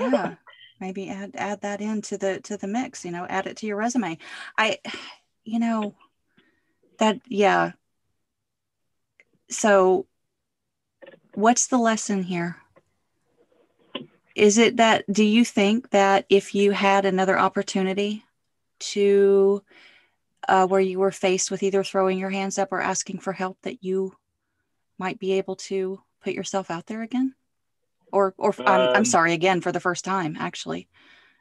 Yeah. Maybe add, add that into the, to the mix, you know, add it to your resume. I, you know, That, yeah. So what's the lesson here? Is it that, do you think that if you had another opportunity to, uh, where you were faced with either throwing your hands up or asking for help, that you might be able to put yourself out there again? Or, or um, I'm, I'm sorry, again, for the first time, actually.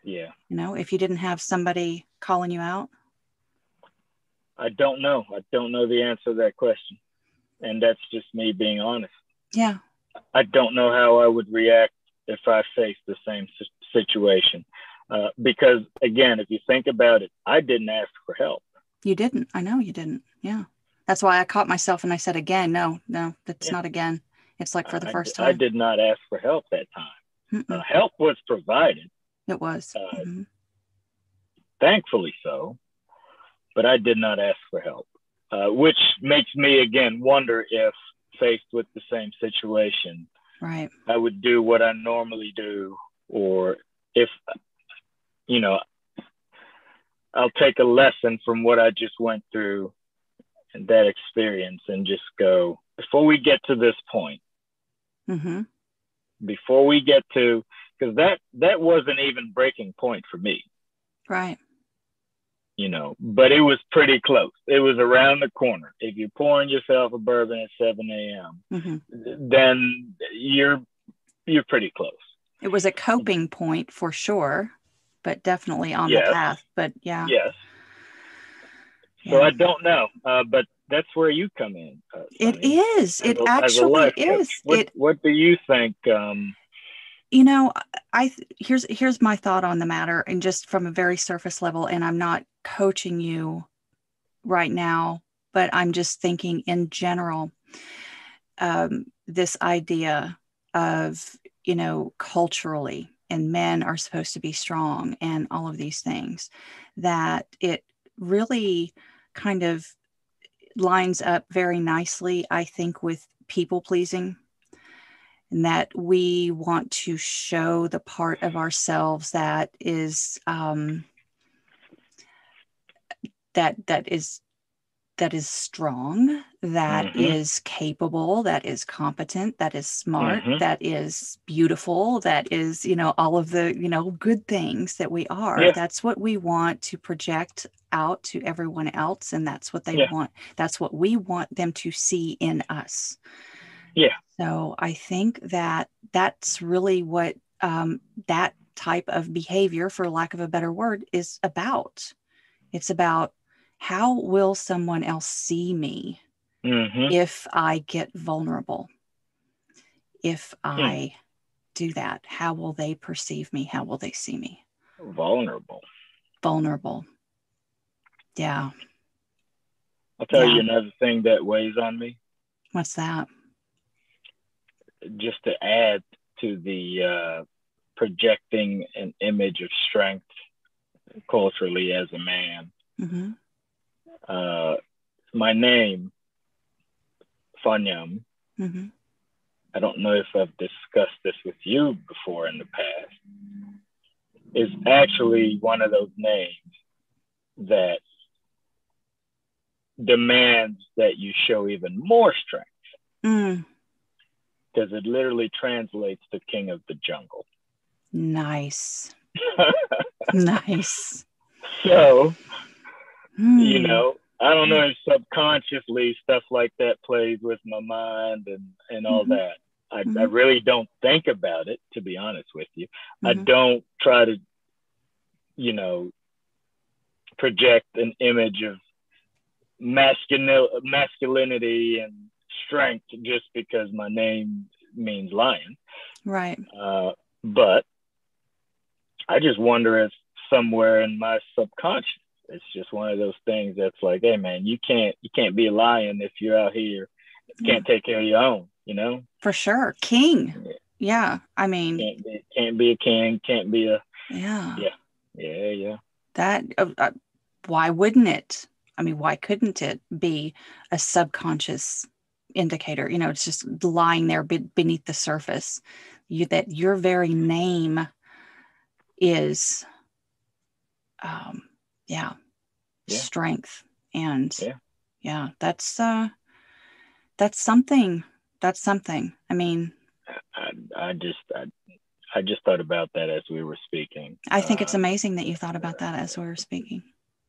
Yeah. You know, if you didn't have somebody calling you out. I don't know. I don't know the answer to that question. And that's just me being honest. Yeah. I don't know how I would react if I faced the same situation. Uh, because, again, if you think about it, I didn't ask for help. You didn't. I know you didn't. Yeah. That's why I caught myself and I said, again, no, no, that's yeah. not again. It's like for the I, first time. I did not ask for help that time. Uh, help was provided. It was. Uh, mm-hmm. Thankfully so. But I did not ask for help, uh, which makes me, again, wonder if faced with the same situation, right, I would do what I normally do, or if, you know, I'll take a lesson from what I just went through and that experience and just go, before we get to this point, mm-hmm. before we get to, because that, that wasn't even breaking point for me. Right. You know, but it was pretty close. It was around the corner. If you're pouring yourself a bourbon at seven a.m., mm-hmm. then you're you're pretty close. It was a coping point for sure, but definitely on yes. the path. But yeah, yes. Yeah. So I don't know, uh, but that's where you come in. Uh, it is. It a, actually is. What, it, what do you think? Um, You know, I here's here's my thought on the matter, and just from a very surface level, and I'm not coaching you right now, but I'm just thinking in general, um, this idea of, you know, culturally, and men are supposed to be strong and all of these things, that it really kind of lines up very nicely, I think, with people pleasing. And that we want to show the part of ourselves that is um, that that is that is strong, that mm-hmm. is capable, that is competent, that is smart, mm-hmm. that is beautiful, that is, you know, all of the, you know, good things that we are. Yeah. That's what we want to project out to everyone else, and that's what they yeah. want. That's what we want them to see in us. Yeah. So I think that that's really what um, that type of behavior, for lack of a better word, is about. It's about, how will someone else see me mm-hmm. if I get vulnerable? If I mm. do that, how will they perceive me? How will they see me? Vulnerable. Vulnerable. Yeah. I'll tell yeah. you another thing that weighs on me. What's that? Just to add to the uh, projecting an image of strength culturally as a man. Mm-hmm. Uh, my name, Fonyam. Mm-hmm. I don't know if I've discussed this with you before in the past, is actually one of those names that demands that you show even more strength. Mm. Because it literally translates to King of the Jungle. Nice. Nice. So, mm. you know, I don't know if subconsciously stuff like that plays with my mind and, and all mm-hmm. that. I, mm-hmm. I really don't think about it, to be honest with you. Mm-hmm. I don't try to, you know, project an image of masculin- masculinity and strength just because my name means lion. Right. Uh, but I just wonder if somewhere in my subconscious, it's just one of those things that's like, hey man, you can't, you can't be a lion if you're out here, you can't yeah. take care of your own, you know? For sure. King. Yeah. yeah. I mean, can't be, can't be a king, can't be a, yeah, yeah, yeah. yeah. That, uh, why wouldn't it? I mean, why couldn't it be a subconscious indicator? You know, it's just lying there beneath the surface. You, that your very name is, um, yeah, yeah, strength. And yeah, yeah that's, uh, that's something, that's something. I mean, I, I just, I, I just thought about that as we were speaking. I think uh, it's amazing that you thought about that as we were speaking.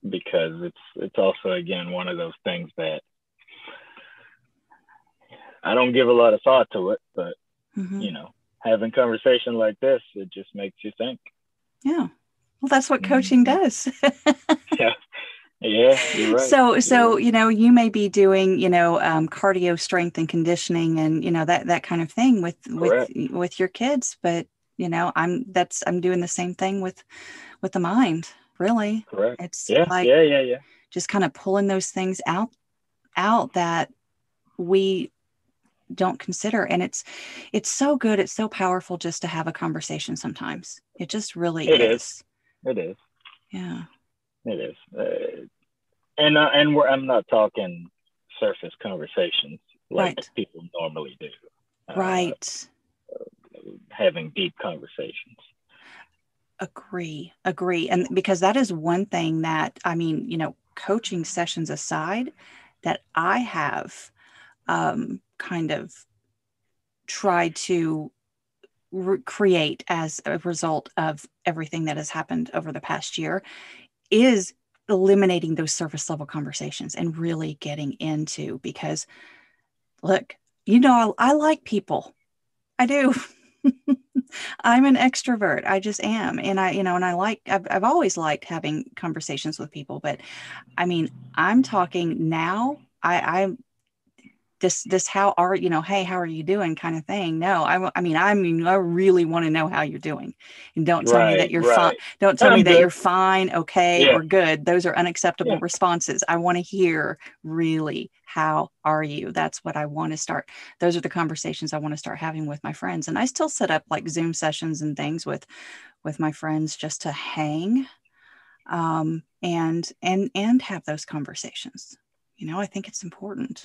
Because it's it's also, again, one of those things that I don't give a lot of thought to it, but, mm-hmm. you know, having conversation like this, it just makes you think. Yeah. Well, that's what mm-hmm. coaching does. yeah. Yeah, you're right. So, you're so right. you know, you may be doing, you know, um, cardio, strength and conditioning and, you know, that, that kind of thing with, with, with your kids. But, you know, I'm, that's, I'm doing the same thing with, with the mind. Really, correct. It's yeah, like yeah, yeah, yeah. just kind of pulling those things out, out that we don't consider, and it's, it's so good, it's so powerful just to have a conversation. Sometimes it just really it is. is. It is. Yeah. It is, uh, and uh, and we're, I'm not talking surface conversations like right. people normally do. Uh, right. Having deep conversations. Agree, agree. And because that is one thing that, I mean, you know, coaching sessions aside, that I have um, kind of tried to re- create as a result of everything that has happened over the past year is eliminating those surface level conversations and really getting into, because look, you know, I, I like people. I do. I'm an extrovert. I just am. And I, you know, and I like, I've, I've always liked having conversations with people, but I mean, I'm talking now, I, I, this, this, how are, you know, hey, how are you doing kind of thing? No, I, I mean, I mean, I really want to know how you're doing, and don't tell right, me that you're right. fine. Don't tell I'm me good. that you're fine. Okay. Yeah. Or good. Those are unacceptable yeah. responses. I want to hear really, how are you? That's what I want to start. Those are the conversations I want to start having with my friends. And I still set up like Zoom sessions and things with, with my friends just to hang, um, and, and, and have those conversations. You know, I think it's important.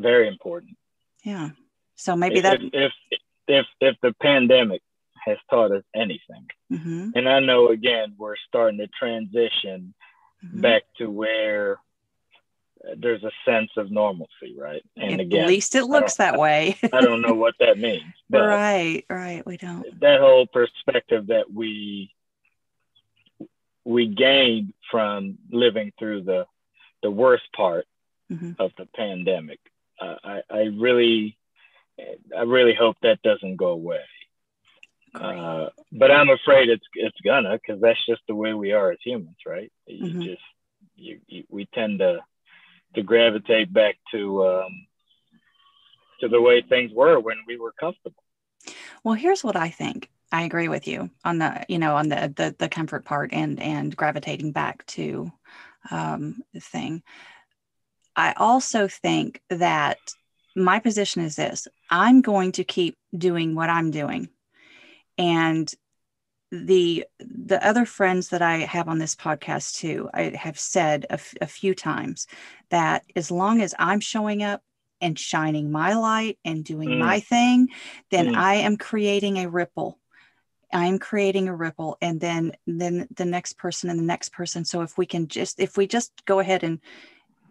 Very important. Yeah. So maybe that if if if, if the pandemic has taught us anything, mm-hmm. and I know again we're starting to transition mm-hmm. back to where there's a sense of normalcy, right? And at again, at least it looks that way. I don't know what that means. But right, right. We don't. That whole perspective that we we gained from living through the the worst part mm-hmm. of the pandemic. Uh, I, I really, I really hope that doesn't go away. Uh, but I'm afraid it's it's gonna, because that's just the way we are as humans, right? You mm-hmm. just you, you, we tend to to gravitate back to um, to the way things were when we were comfortable. Well, here's what I think. I agree with you on the you know on the the, the comfort part and and gravitating back to um, the thing. I also think that my position is this: I'm going to keep doing what I'm doing. And the the other friends that I have on this podcast too, I have said a, f- a few times that as long as I'm showing up and shining my light and doing mm. my thing, then mm. I am creating a ripple. I'm creating a ripple, and then then the next person and the next person. So if we can just if we just go ahead and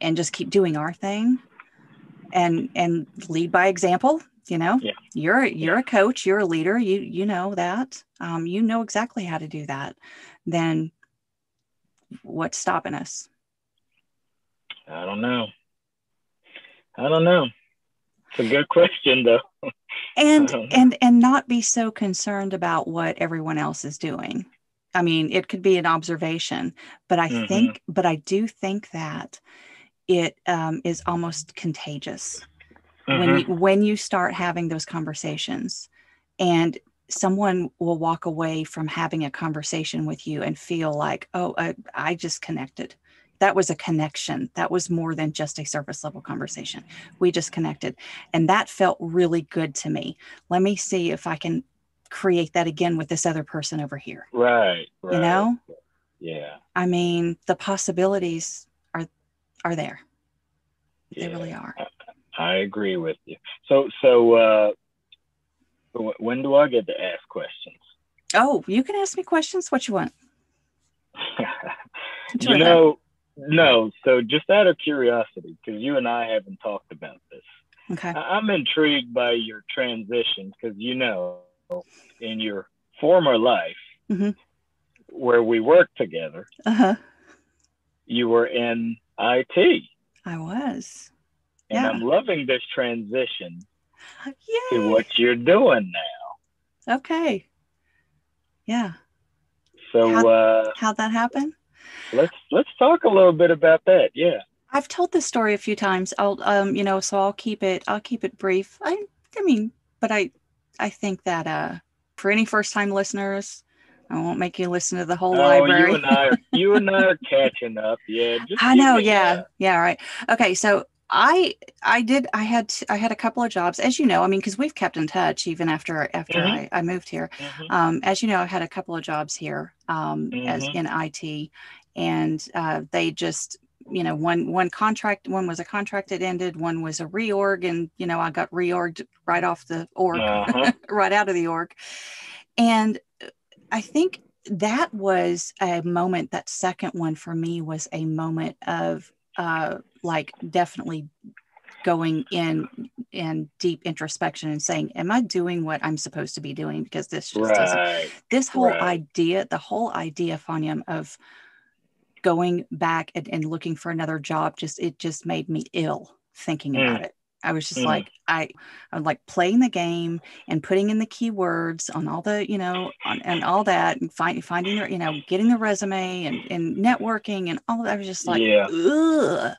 and just keep doing our thing and and lead by example. You know, yeah. you're, you're yeah. a coach, you're a leader, you, you know that, um, you know exactly how to do that. Then what's stopping us? I don't know. I don't know. It's a good question though. and, and, and not be so concerned about what everyone else is doing. I mean, it could be an observation, but I mm-hmm. think, but I do think that it um, is almost contagious. Mm-hmm. When you, when you start having those conversations, and someone will walk away from having a conversation with you and feel like, oh, I, I just connected. That was a connection. That was more than just a surface level conversation. We just connected. And that felt really good to me. Let me see if I can create that again with this other person over here. Right. right. You know? Yeah. I mean, the possibilities are, are there. Yeah. They really are. I agree with you. So, so uh, when do I get to ask questions? Oh, you can ask me questions. What you want? you know, no. So just out of curiosity, because you and I haven't talked about this. Okay. I- I'm intrigued by your transition because, you know, in your former life mm-hmm. where we worked together, uh-huh. you were in I T. I was. And yeah. I'm loving this transition Yay. to what you're doing now. Okay. Yeah. So how, uh, how'd that happen? Let's let's talk a little bit about that. Yeah. I've told this story a few times. I'll um you know so I'll keep it I'll keep it brief. I I mean, but I I think that uh for any first time listeners, I won't make you listen to the whole oh, library. you and I are, you and I are catching up. Yeah. Just I know. Yeah. That. Yeah. Right. Okay. So. I, I did, I had, I had a couple of jobs, as you know, I mean, cause we've kept in touch even after, after mm-hmm. I, I moved here. Mm-hmm. Um, as you know, I had a couple of jobs here, um, mm-hmm. as in I T, and, uh, they just, you know, one, one contract, one was a contract that ended, one was a reorg, and, you know, I got reorged right off the org, uh-huh. right out of the org. And I think that was a moment, that second one for me was a moment of, uh, like definitely going in in deep introspection and saying, am I doing what I'm supposed to be doing? Because this just right. doesn't, this whole right. idea, the whole idea, Fonyam, of going back and, and looking for another job, just, it just made me ill thinking mm. about it. I was just mm. like, I, I'm like playing the game and putting in the keywords on all the, you know, on, and all that, and find, finding their, you know, getting the resume and, and networking and all that. I was just like, yeah. ugh,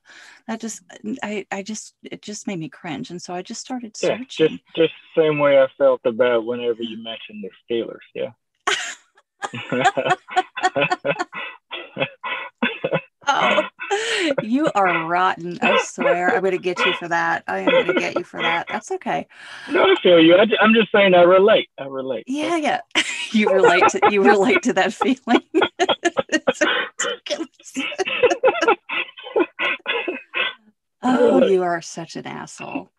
that just, I, I just, it just made me cringe. And so I just started searching. Yeah, just, just same way I felt about whenever you mentioned the Steelers. Yeah. Oh, you are rotten. I swear. I'm going to get you for that. I am going to get you for that. That's okay. No, I feel you. I, I'm just saying I relate. I relate. Yeah, yeah. You relate to, you relate to that feeling. It's ridiculous. Oh, you are such an asshole.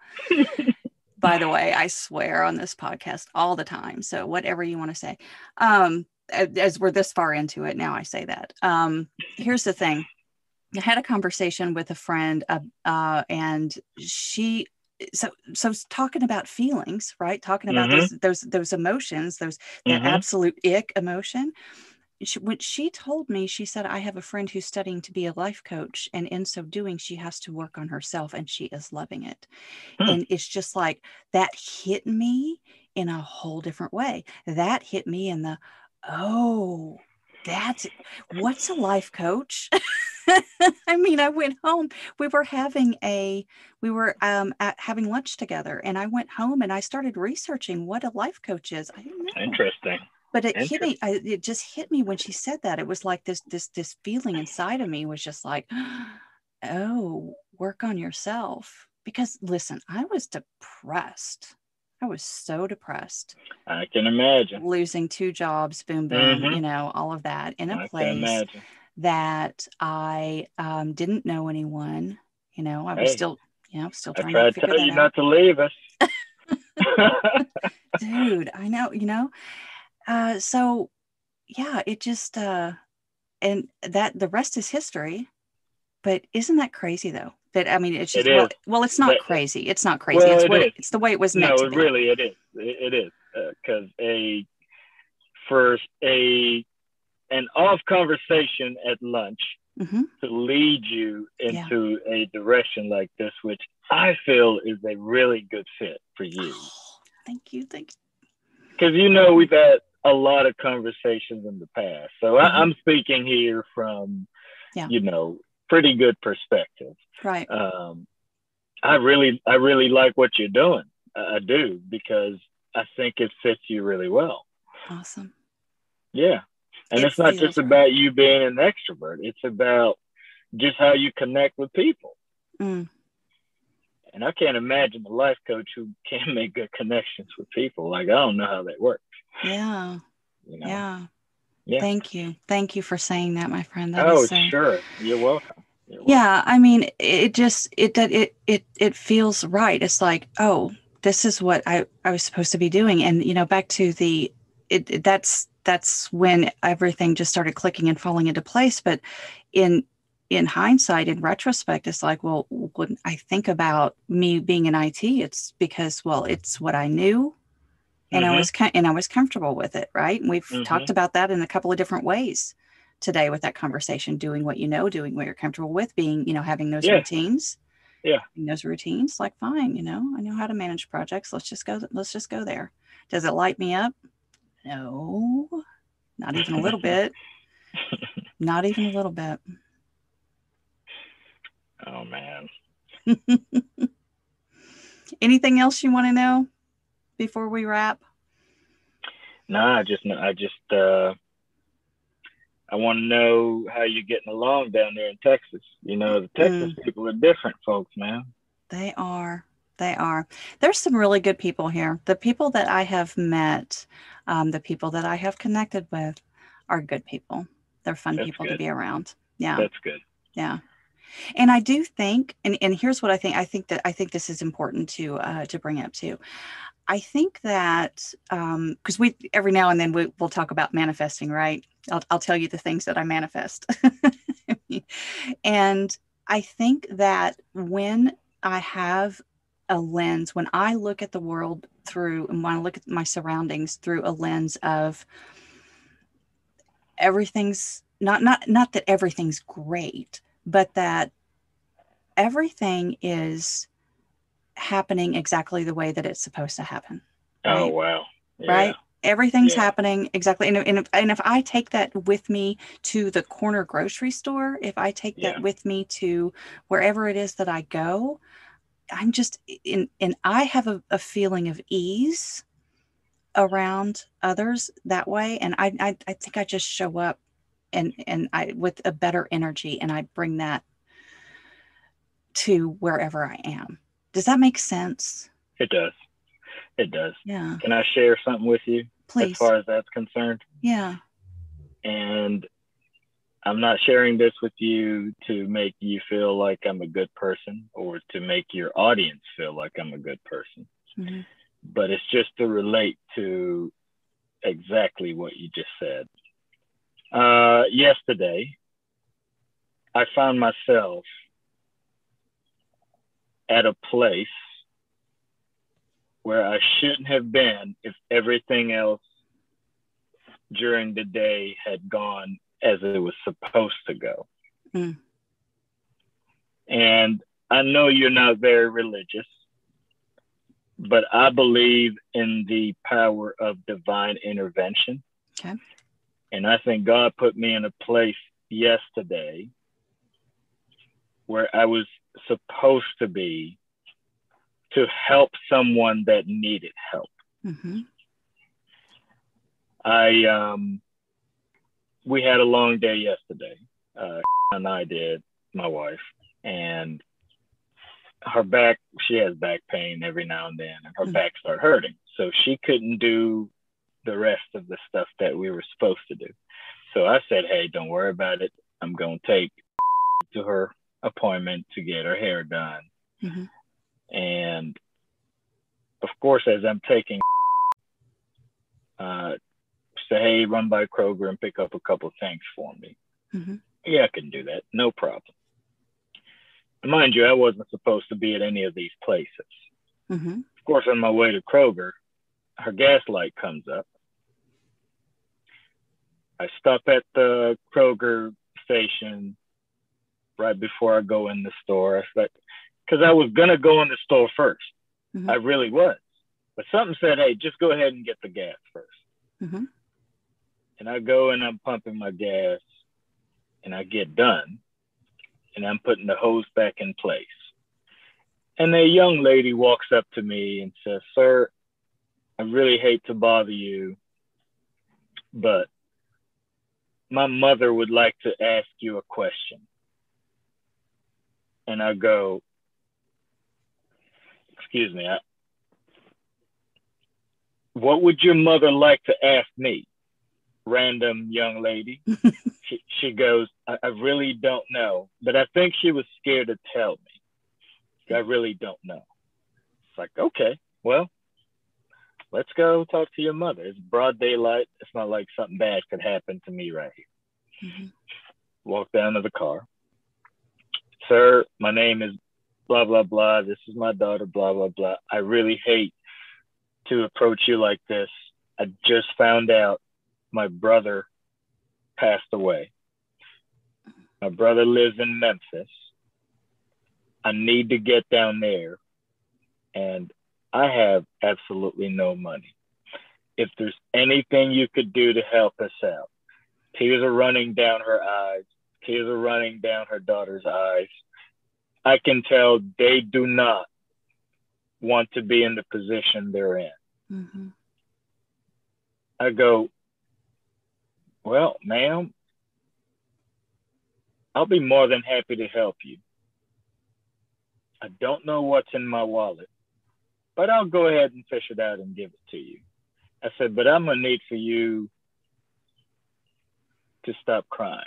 By the way, I swear on this podcast all the time. So whatever you want to say. Um, as we're this far into it now, I say that. Um, here's the thing. I had a conversation with a friend, uh, uh, and she, so, so talking about feelings, right? Talking about mm-hmm. those, those, those emotions, those, that mm-hmm. absolute ick emotion. She, when she told me, she said, I have a friend who's studying to be a life coach. And in so doing, she has to work on herself, and she is loving it. Mm. And it's just like, that hit me in a whole different way. That hit me in the, oh, that's, what's a life coach? I mean, I went home, we were having a, we were um, at, having lunch together, and I went home and I started researching what a life coach is. I didn't know. Interesting. But it Interesting. hit me, I, it just hit me when she said that. It was like this, this, this feeling inside of me was just like, oh, work on yourself. Because listen, I was depressed. I was so depressed. I can imagine. Losing two jobs, boom, boom, mm-hmm. you know, all of that in a I place that I um, didn't know anyone. You know, I was hey, still, you know, still trying I tried to figure that out. I tell you not to leave us. Dude, I know, you know. Uh, so, yeah, it just, uh, and that the rest is history. But isn't that crazy, though? That I mean, it's just, it well, well, it's not but, crazy. It's not crazy. Well, it's, it what, it's the way it was meant no, to be. No, really, it is. It, it is. Because uh, a first, a an off conversation at lunch mm-hmm. to lead you into yeah. a direction like this, which I feel is a really good fit for you. Oh, thank you. Thank you. Because, you know, we've had a lot of conversations in the past. So mm-hmm. I, I'm speaking here from, yeah. you know, pretty good perspective. Right. Um, I really, I really like what you're doing. I do, because I think it fits you really well. Awesome. Yeah. And it's, it's not just right. about you being an extrovert. It's about just how you connect with people. Mm. And I can't imagine a life coach who can't make good connections with people. Like, I don't know how that works. Yeah. You know? Yeah. Yeah. Thank you. Thank you for saying that, my friend. That oh, so, sure. You're welcome. You're welcome. Yeah. I mean, it just, it, it, it, it feels right. It's like, oh, this is what I, I was supposed to be doing. And, you know, back to the, it, it that's, that's when everything just started clicking and falling into place. But in, in hindsight, in retrospect, it's like, well, when I think about me being in I T, it's because, well, it's what I knew. And mm-hmm. I was and I was comfortable with it, right? And we've mm-hmm. talked about that in a couple of different ways today with that conversation. Doing what you know, doing what you're comfortable with, being, you know, having those yeah. routines. Yeah. Having those routines, like, fine, you know, I know how to manage projects. Let's just go. Let's just go there. Does it light me up? No, not even a little bit. Not even a little bit. Oh man. Anything else you want to know before we wrap? No, I just, I just, uh, I want to know how you're getting along down there in Texas. You know, the Texas mm. people are different folks, man. They are. They are. There's some really good people here. The people that I have met, um, the people that I have connected with are good people. They're fun That's people good. to be around. Yeah. That's good. Yeah. And I do think, and, and here's what I think. I think that, I think this is important to, uh, to bring up too. I think that um, because we every now and then we, we'll talk about manifesting, right? I'll, I'll tell you the things that I manifest. And I think that when I have a lens, when I look at the world through, and when I look at my surroundings through a lens of everything's not, not, not that everything's great, but that everything is happening exactly the way that it's supposed to happen. Right? Oh, wow. Yeah. Right. Everything's yeah. happening exactly. And, and, if, and if I take that with me to the corner grocery store, if I take yeah. that with me to wherever it is that I go, I'm just in, and I have a, a feeling of ease around others that way. And I, I, I think I just show up and, and I, with a better energy, and I bring that to wherever I am. Does that make sense? It does. It does. Yeah. Can I share something with you? Please. As far as that's concerned? Yeah. And I'm not sharing this with you to make you feel like I'm a good person or to make your audience feel like I'm a good person. Mm-hmm. But it's just to relate to exactly what you just said. Uh, yesterday, I found myself at a place where I shouldn't have been if everything else during the day had gone as it was supposed to go. Mm. And I know you're not very religious, but I believe in the power of divine intervention. Okay. And I think God put me in a place yesterday where I was supposed to be to help someone that needed help. Mm-hmm. I um, we had a long day yesterday, uh, and I did, my wife, and her back, she has back pain every now and then, and her mm-hmm. back started hurting. So she couldn't do the rest of the stuff that we were supposed to do. So I said, hey, don't worry about it. I'm going to take to her appointment to get her hair done. Mm-hmm. And of course, as I'm taking, uh, say, hey, run by Kroger and pick up a couple of things for me. Mm-hmm. Yeah, I can do that. No problem. Mind you, I wasn't supposed to be at any of these places. Mm-hmm. Of course, on my way to Kroger, her gas light comes up. I stop at the Kroger station right before I go in the store. Because I was going to go in the store first. Mm-hmm. I really was. But something said, hey, just go ahead and get the gas first. Mm-hmm. And I go and I'm pumping my gas and I get done. And I'm putting the hose back in place. And a young lady walks up to me and says, sir, I really hate to bother you, but my mother would like to ask you a question. And I go, excuse me, I, what would your mother like to ask me? Random young lady. she, she goes, I, I really don't know, but I think she was scared to tell me. I really don't know. It's like, okay, well, let's go talk to your mother. It's broad daylight. It's not like something bad could happen to me right here. Mm-hmm. Walk down to the car. Sir, my name is blah, blah, blah. This is my daughter, blah, blah, blah. I really hate to approach you like this. I just found out my brother passed away. My brother lives in Memphis. I need to get down there, and I have absolutely no money. If there's anything you could do to help us out. Tears are running down her eyes. Tears are running down her daughter's eyes. I can tell they do not want to be in the position they're in. Mm-hmm. I go, well, ma'am, I'll be more than happy to help you. I don't know what's in my wallet, but I'll go ahead and fish it out and give it to you. I said, but I'm going to need for you to stop crying.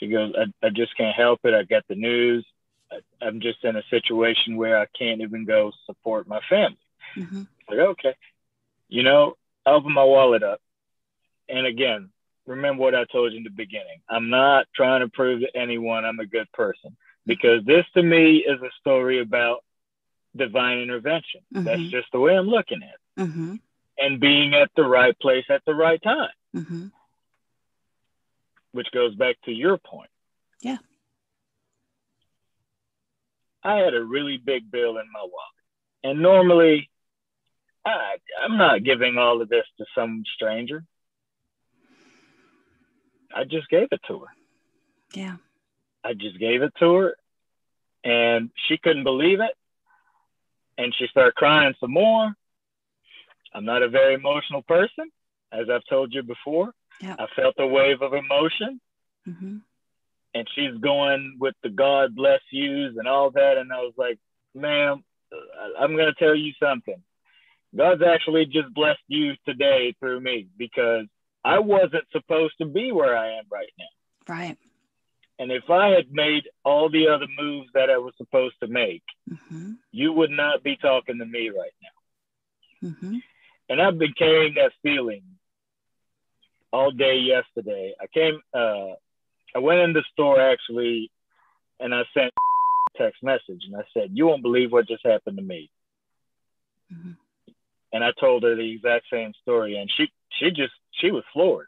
She goes, I, I just can't help it. I got the news. I, I'm just in a situation where I can't even go support my family. Mm-hmm. Like, okay, you know, I open my wallet up. And again, remember what I told you in the beginning. I'm not trying to prove to anyone I'm a good person, because this to me is a story about divine intervention. Mm-hmm. That's just the way I'm looking at it. Mm-hmm. And being at the right place at the right time, mm-hmm. which goes back to your point. Yeah. I had a really big bill in my wallet. And normally, I, I'm not giving all of this to some stranger. I just gave it to her. Yeah. I just gave it to her, and she couldn't believe it. And she started crying some more. I'm not a very emotional person, as I've told you before. Yep. I felt a wave of emotion. Mm-hmm. And she's going with the God bless yous and all that. And I was like, ma'am, I'm going to tell you something. God's actually just blessed you today through me, because I wasn't supposed to be where I am right now. Right. And if I had made all the other moves that I was supposed to make, mm-hmm. you would not be talking to me right now. Mm-hmm. And I've been carrying that feeling all day yesterday. I came, uh, I went in the store actually, and I sent a text message and I said, you won't believe what just happened to me. Mm-hmm. And I told her the exact same story, and she, she just, she was floored.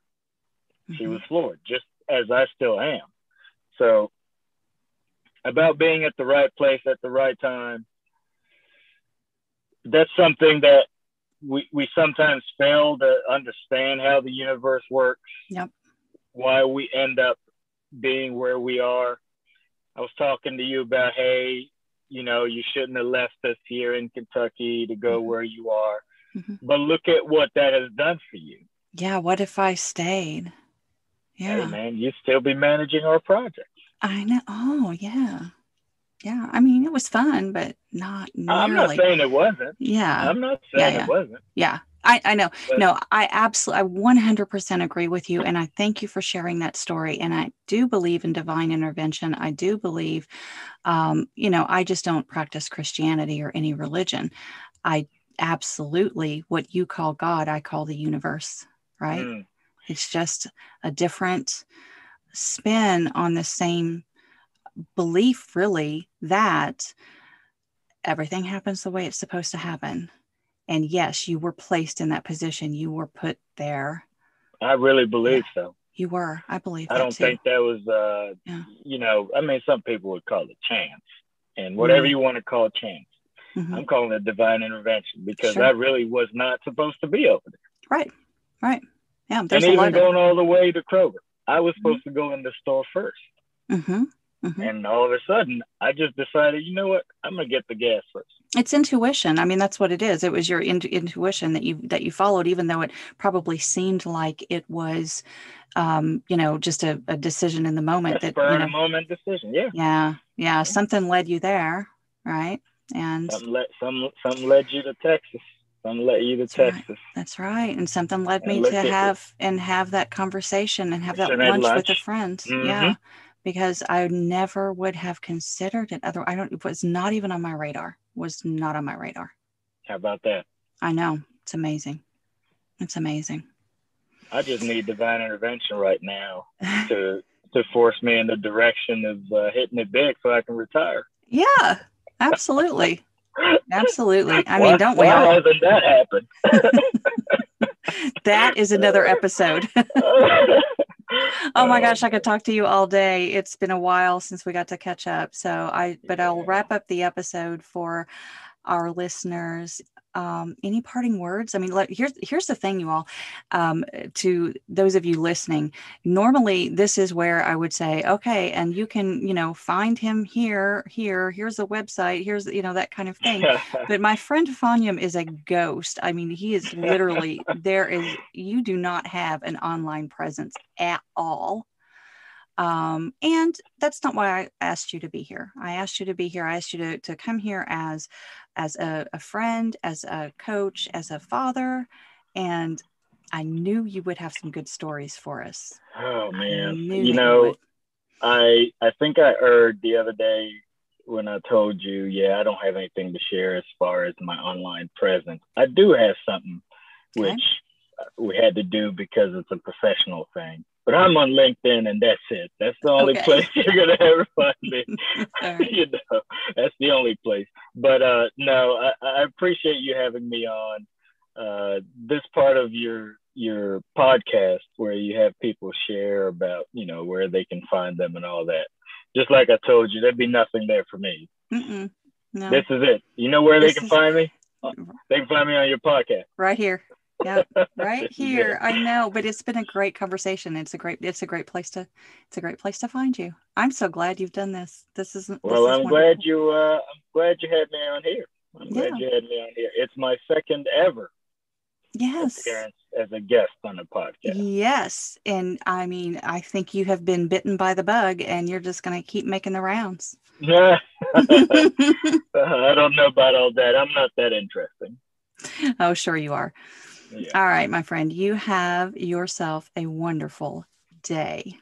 Mm-hmm. She was floored, just as I still am. So about being at the right place at the right time, that's something that we, we sometimes fail to understand how the universe works, yep. why we end up being where we are. I was talking to you about, hey, you know, you shouldn't have left us here in Kentucky to go mm-hmm. where you are. Mm-hmm. But look at what that has done for you. Yeah, what if I stayed? Yeah, hey man, you'd still be managing our project. I know. Oh, yeah. yeah, I mean, it was fun, but not nearly. I'm not saying it wasn't. Yeah. I'm not saying yeah, yeah. it wasn't. Yeah. I, I know. But no, I absolutely, I one hundred percent agree with you. And I thank you for sharing that story. And I do believe in divine intervention. I do believe, um, you know, I just don't practice Christianity or any religion. I absolutely, what you call God, I call the universe, right? Mm. It's just a different spin on the same belief, really, that everything happens the way it's supposed to happen. And yes, you were placed in that position. You were put there. I really believe yeah. so. You were. I believe I that don't too. think that was, uh, yeah. you know, I mean, some people would call it chance and whatever mm-hmm. you want to call chance. Mm-hmm. I'm calling it divine intervention because sure. I really was not supposed to be over there. Right. Right. Yeah. And even going all the way to Kroger, I was supposed mm-hmm. to go in the store first. Mm-hmm. Mm-hmm. And all of a sudden, I just decided, you know what, I'm going to get the gas first. It's intuition. I mean, that's what it is. It was your in- intuition that you that you followed, even though it probably seemed like it was, um, you know, just a, a decision in the moment. That, you know, moment decision, yeah. Yeah, yeah. Something led you there, right? And some led, some, some led you to Texas. Some led you to that's Texas. Right. That's right. And something led and me to have it. and have that conversation and have that lunch, lunch with a friend. Mm-hmm. Yeah. Because I never would have considered it. Other, I don't, it was not even on my radar, was not on my radar. How about that? I know. It's amazing. It's amazing. I just need divine intervention right now to to force me in the direction of uh, hitting it big so I can retire. Yeah, absolutely. Absolutely. I why, mean, don't we all? Why hasn't that happened? That is another episode. Oh my gosh, I could talk to you all day. It's been a while since we got to catch up. So I, but I'll wrap up the episode for our listeners. Um, any parting words? I mean, let, here's, here's the thing, you all, um, to those of you listening, normally this is where I would say, okay, and you can, you know, find him here, here, here's the website, here's, you know, that kind of thing. But my friend Fonyam is a ghost. I mean, he is literally, there is, you do not have an online presence at all. Um, and that's not why I asked you to be here. I asked you to be here. I asked you to, to come here as, as a, a friend, as a coach, as a father. And I knew you would have some good stories for us. Oh man. You know, I, I think I erred the other day when I told you, yeah, I don't have anything to share as far as my online presence. I do have something okay. which we had to do because it's a professional thing. But I'm on LinkedIn and that's it. That's the only okay. place you're going to ever find me. Right. You know, that's the only place. But uh, no, I, I appreciate you having me on uh, this part of your your podcast where you have people share about, you know, where they can find them and all that. Just like I told you, there'd be nothing there for me. Mm-mm, no. This is it. You know where this they can is... find me? They can find me on your podcast. Right here. Yeah, right here. I know, but it's been a great conversation. It's a great, it's a great place to, it's a great place to find you. I'm so glad you've done this. This is well. This is I'm wonderful. glad you. Uh, I'm glad you had me on here. I'm yeah. glad you had me on here. It's my second ever. Yes. Appearance as a guest on a podcast. Yes, and I mean, I think you have been bitten by the bug, and you're just going to keep making the rounds. Yeah. I don't know about all that. I'm not that interesting. Oh, sure you are. Yeah. All right, my friend, you have yourself a wonderful day.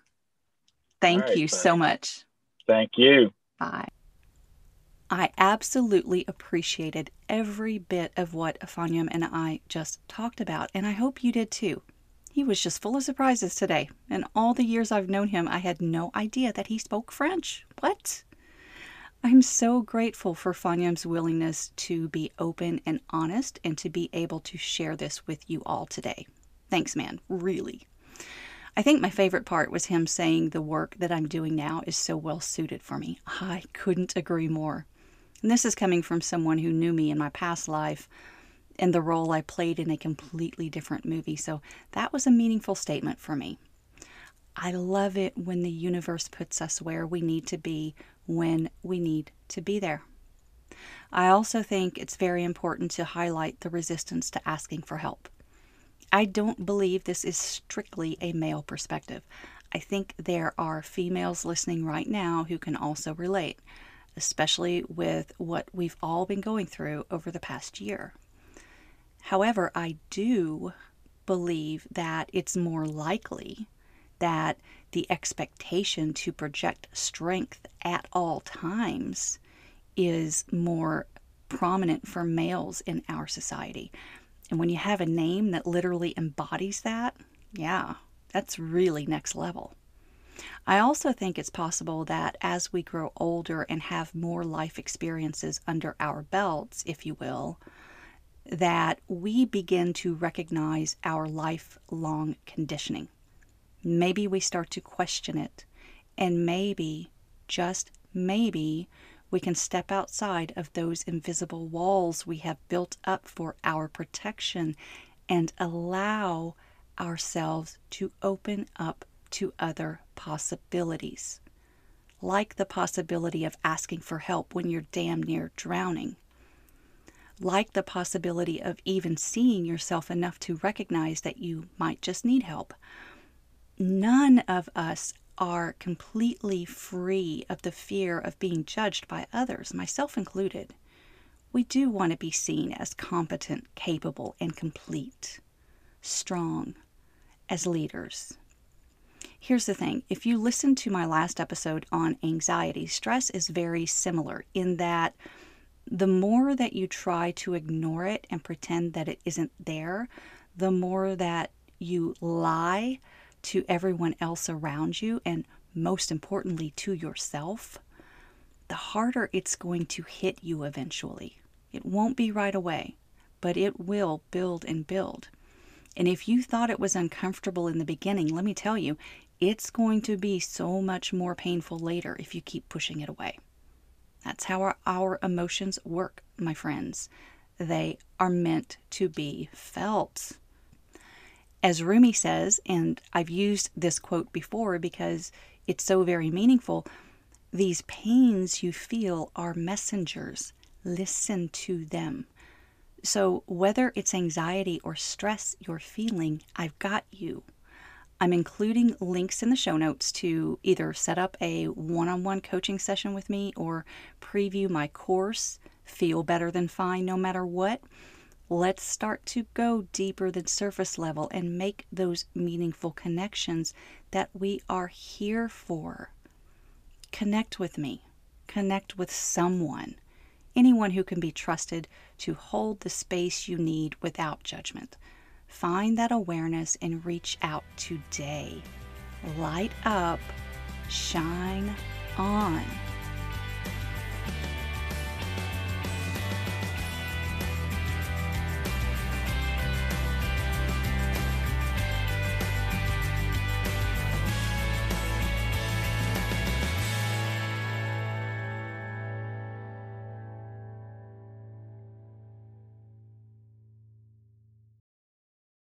Thank right, you buddy. so much. Thank you. Bye. I absolutely appreciated every bit of what Fonyam and I just talked about, and I hope you did too. He was just full of surprises today, and all the years I've known him, I had no idea that he spoke French. What? I'm so grateful for Fonyam's willingness to be open and honest and to be able to share this with you all today. Thanks, man. Really. I think my favorite part was him saying the work that I'm doing now is so well suited for me. I couldn't agree more. And this is coming from someone who knew me in my past life and the role I played in a completely different movie. So that was a meaningful statement for me. I love it when the universe puts us where we need to be when we need to be there. I also think it's very important to highlight the resistance to asking for help. I don't believe this is strictly a male perspective. I think there are females listening right now who can also relate. especially with what we've all been going through over the past year. However, I do believe that it's more likely that the expectation to project strength at all times is more prominent for males in our society. And when you have a name that literally embodies that, yeah, that's really next level. I also think it's possible that as we grow older and have more life experiences under our belts, if you will, that we begin to recognize our lifelong conditioning. Maybe we start to question it, and maybe, just maybe, we can step outside of those invisible walls we have built up for our protection and allow ourselves to open up to other possibilities, like the possibility of asking for help when you're damn near drowning, like the possibility of even seeing yourself enough to recognize that you might just need help. None of us are completely free of the fear of being judged by others, myself included. We do want to be seen as competent, capable, and complete, strong, as leaders. Here's the thing. If you listen to my last episode on anxiety, stress is very similar in that the more that you try to ignore it and pretend that it isn't there, the more that you lie to everyone else around you, and most importantly to yourself, the harder it's going to hit you eventually. It won't be right away, but it will build and build. And if you thought it was uncomfortable in the beginning, let me tell you, it's going to be so much more painful later if you keep pushing it away. That's how our, our emotions work, my friends. They are meant to be felt. As Rumi says, and I've used this quote before because it's so very meaningful, these pains you feel are messengers. Listen to them. So whether it's anxiety or stress you're feeling, I've got you. I'm including links in the show notes to either set up a one-on-one coaching session with me or preview my course, Feel Better Than Fine, No Matter What. Let's start to go deeper than surface level and make those meaningful connections that we are here for. Connect with me. Connect with someone. Anyone who can be trusted to hold the space you need without judgment. Find that awareness and reach out today. Light up. Shine on.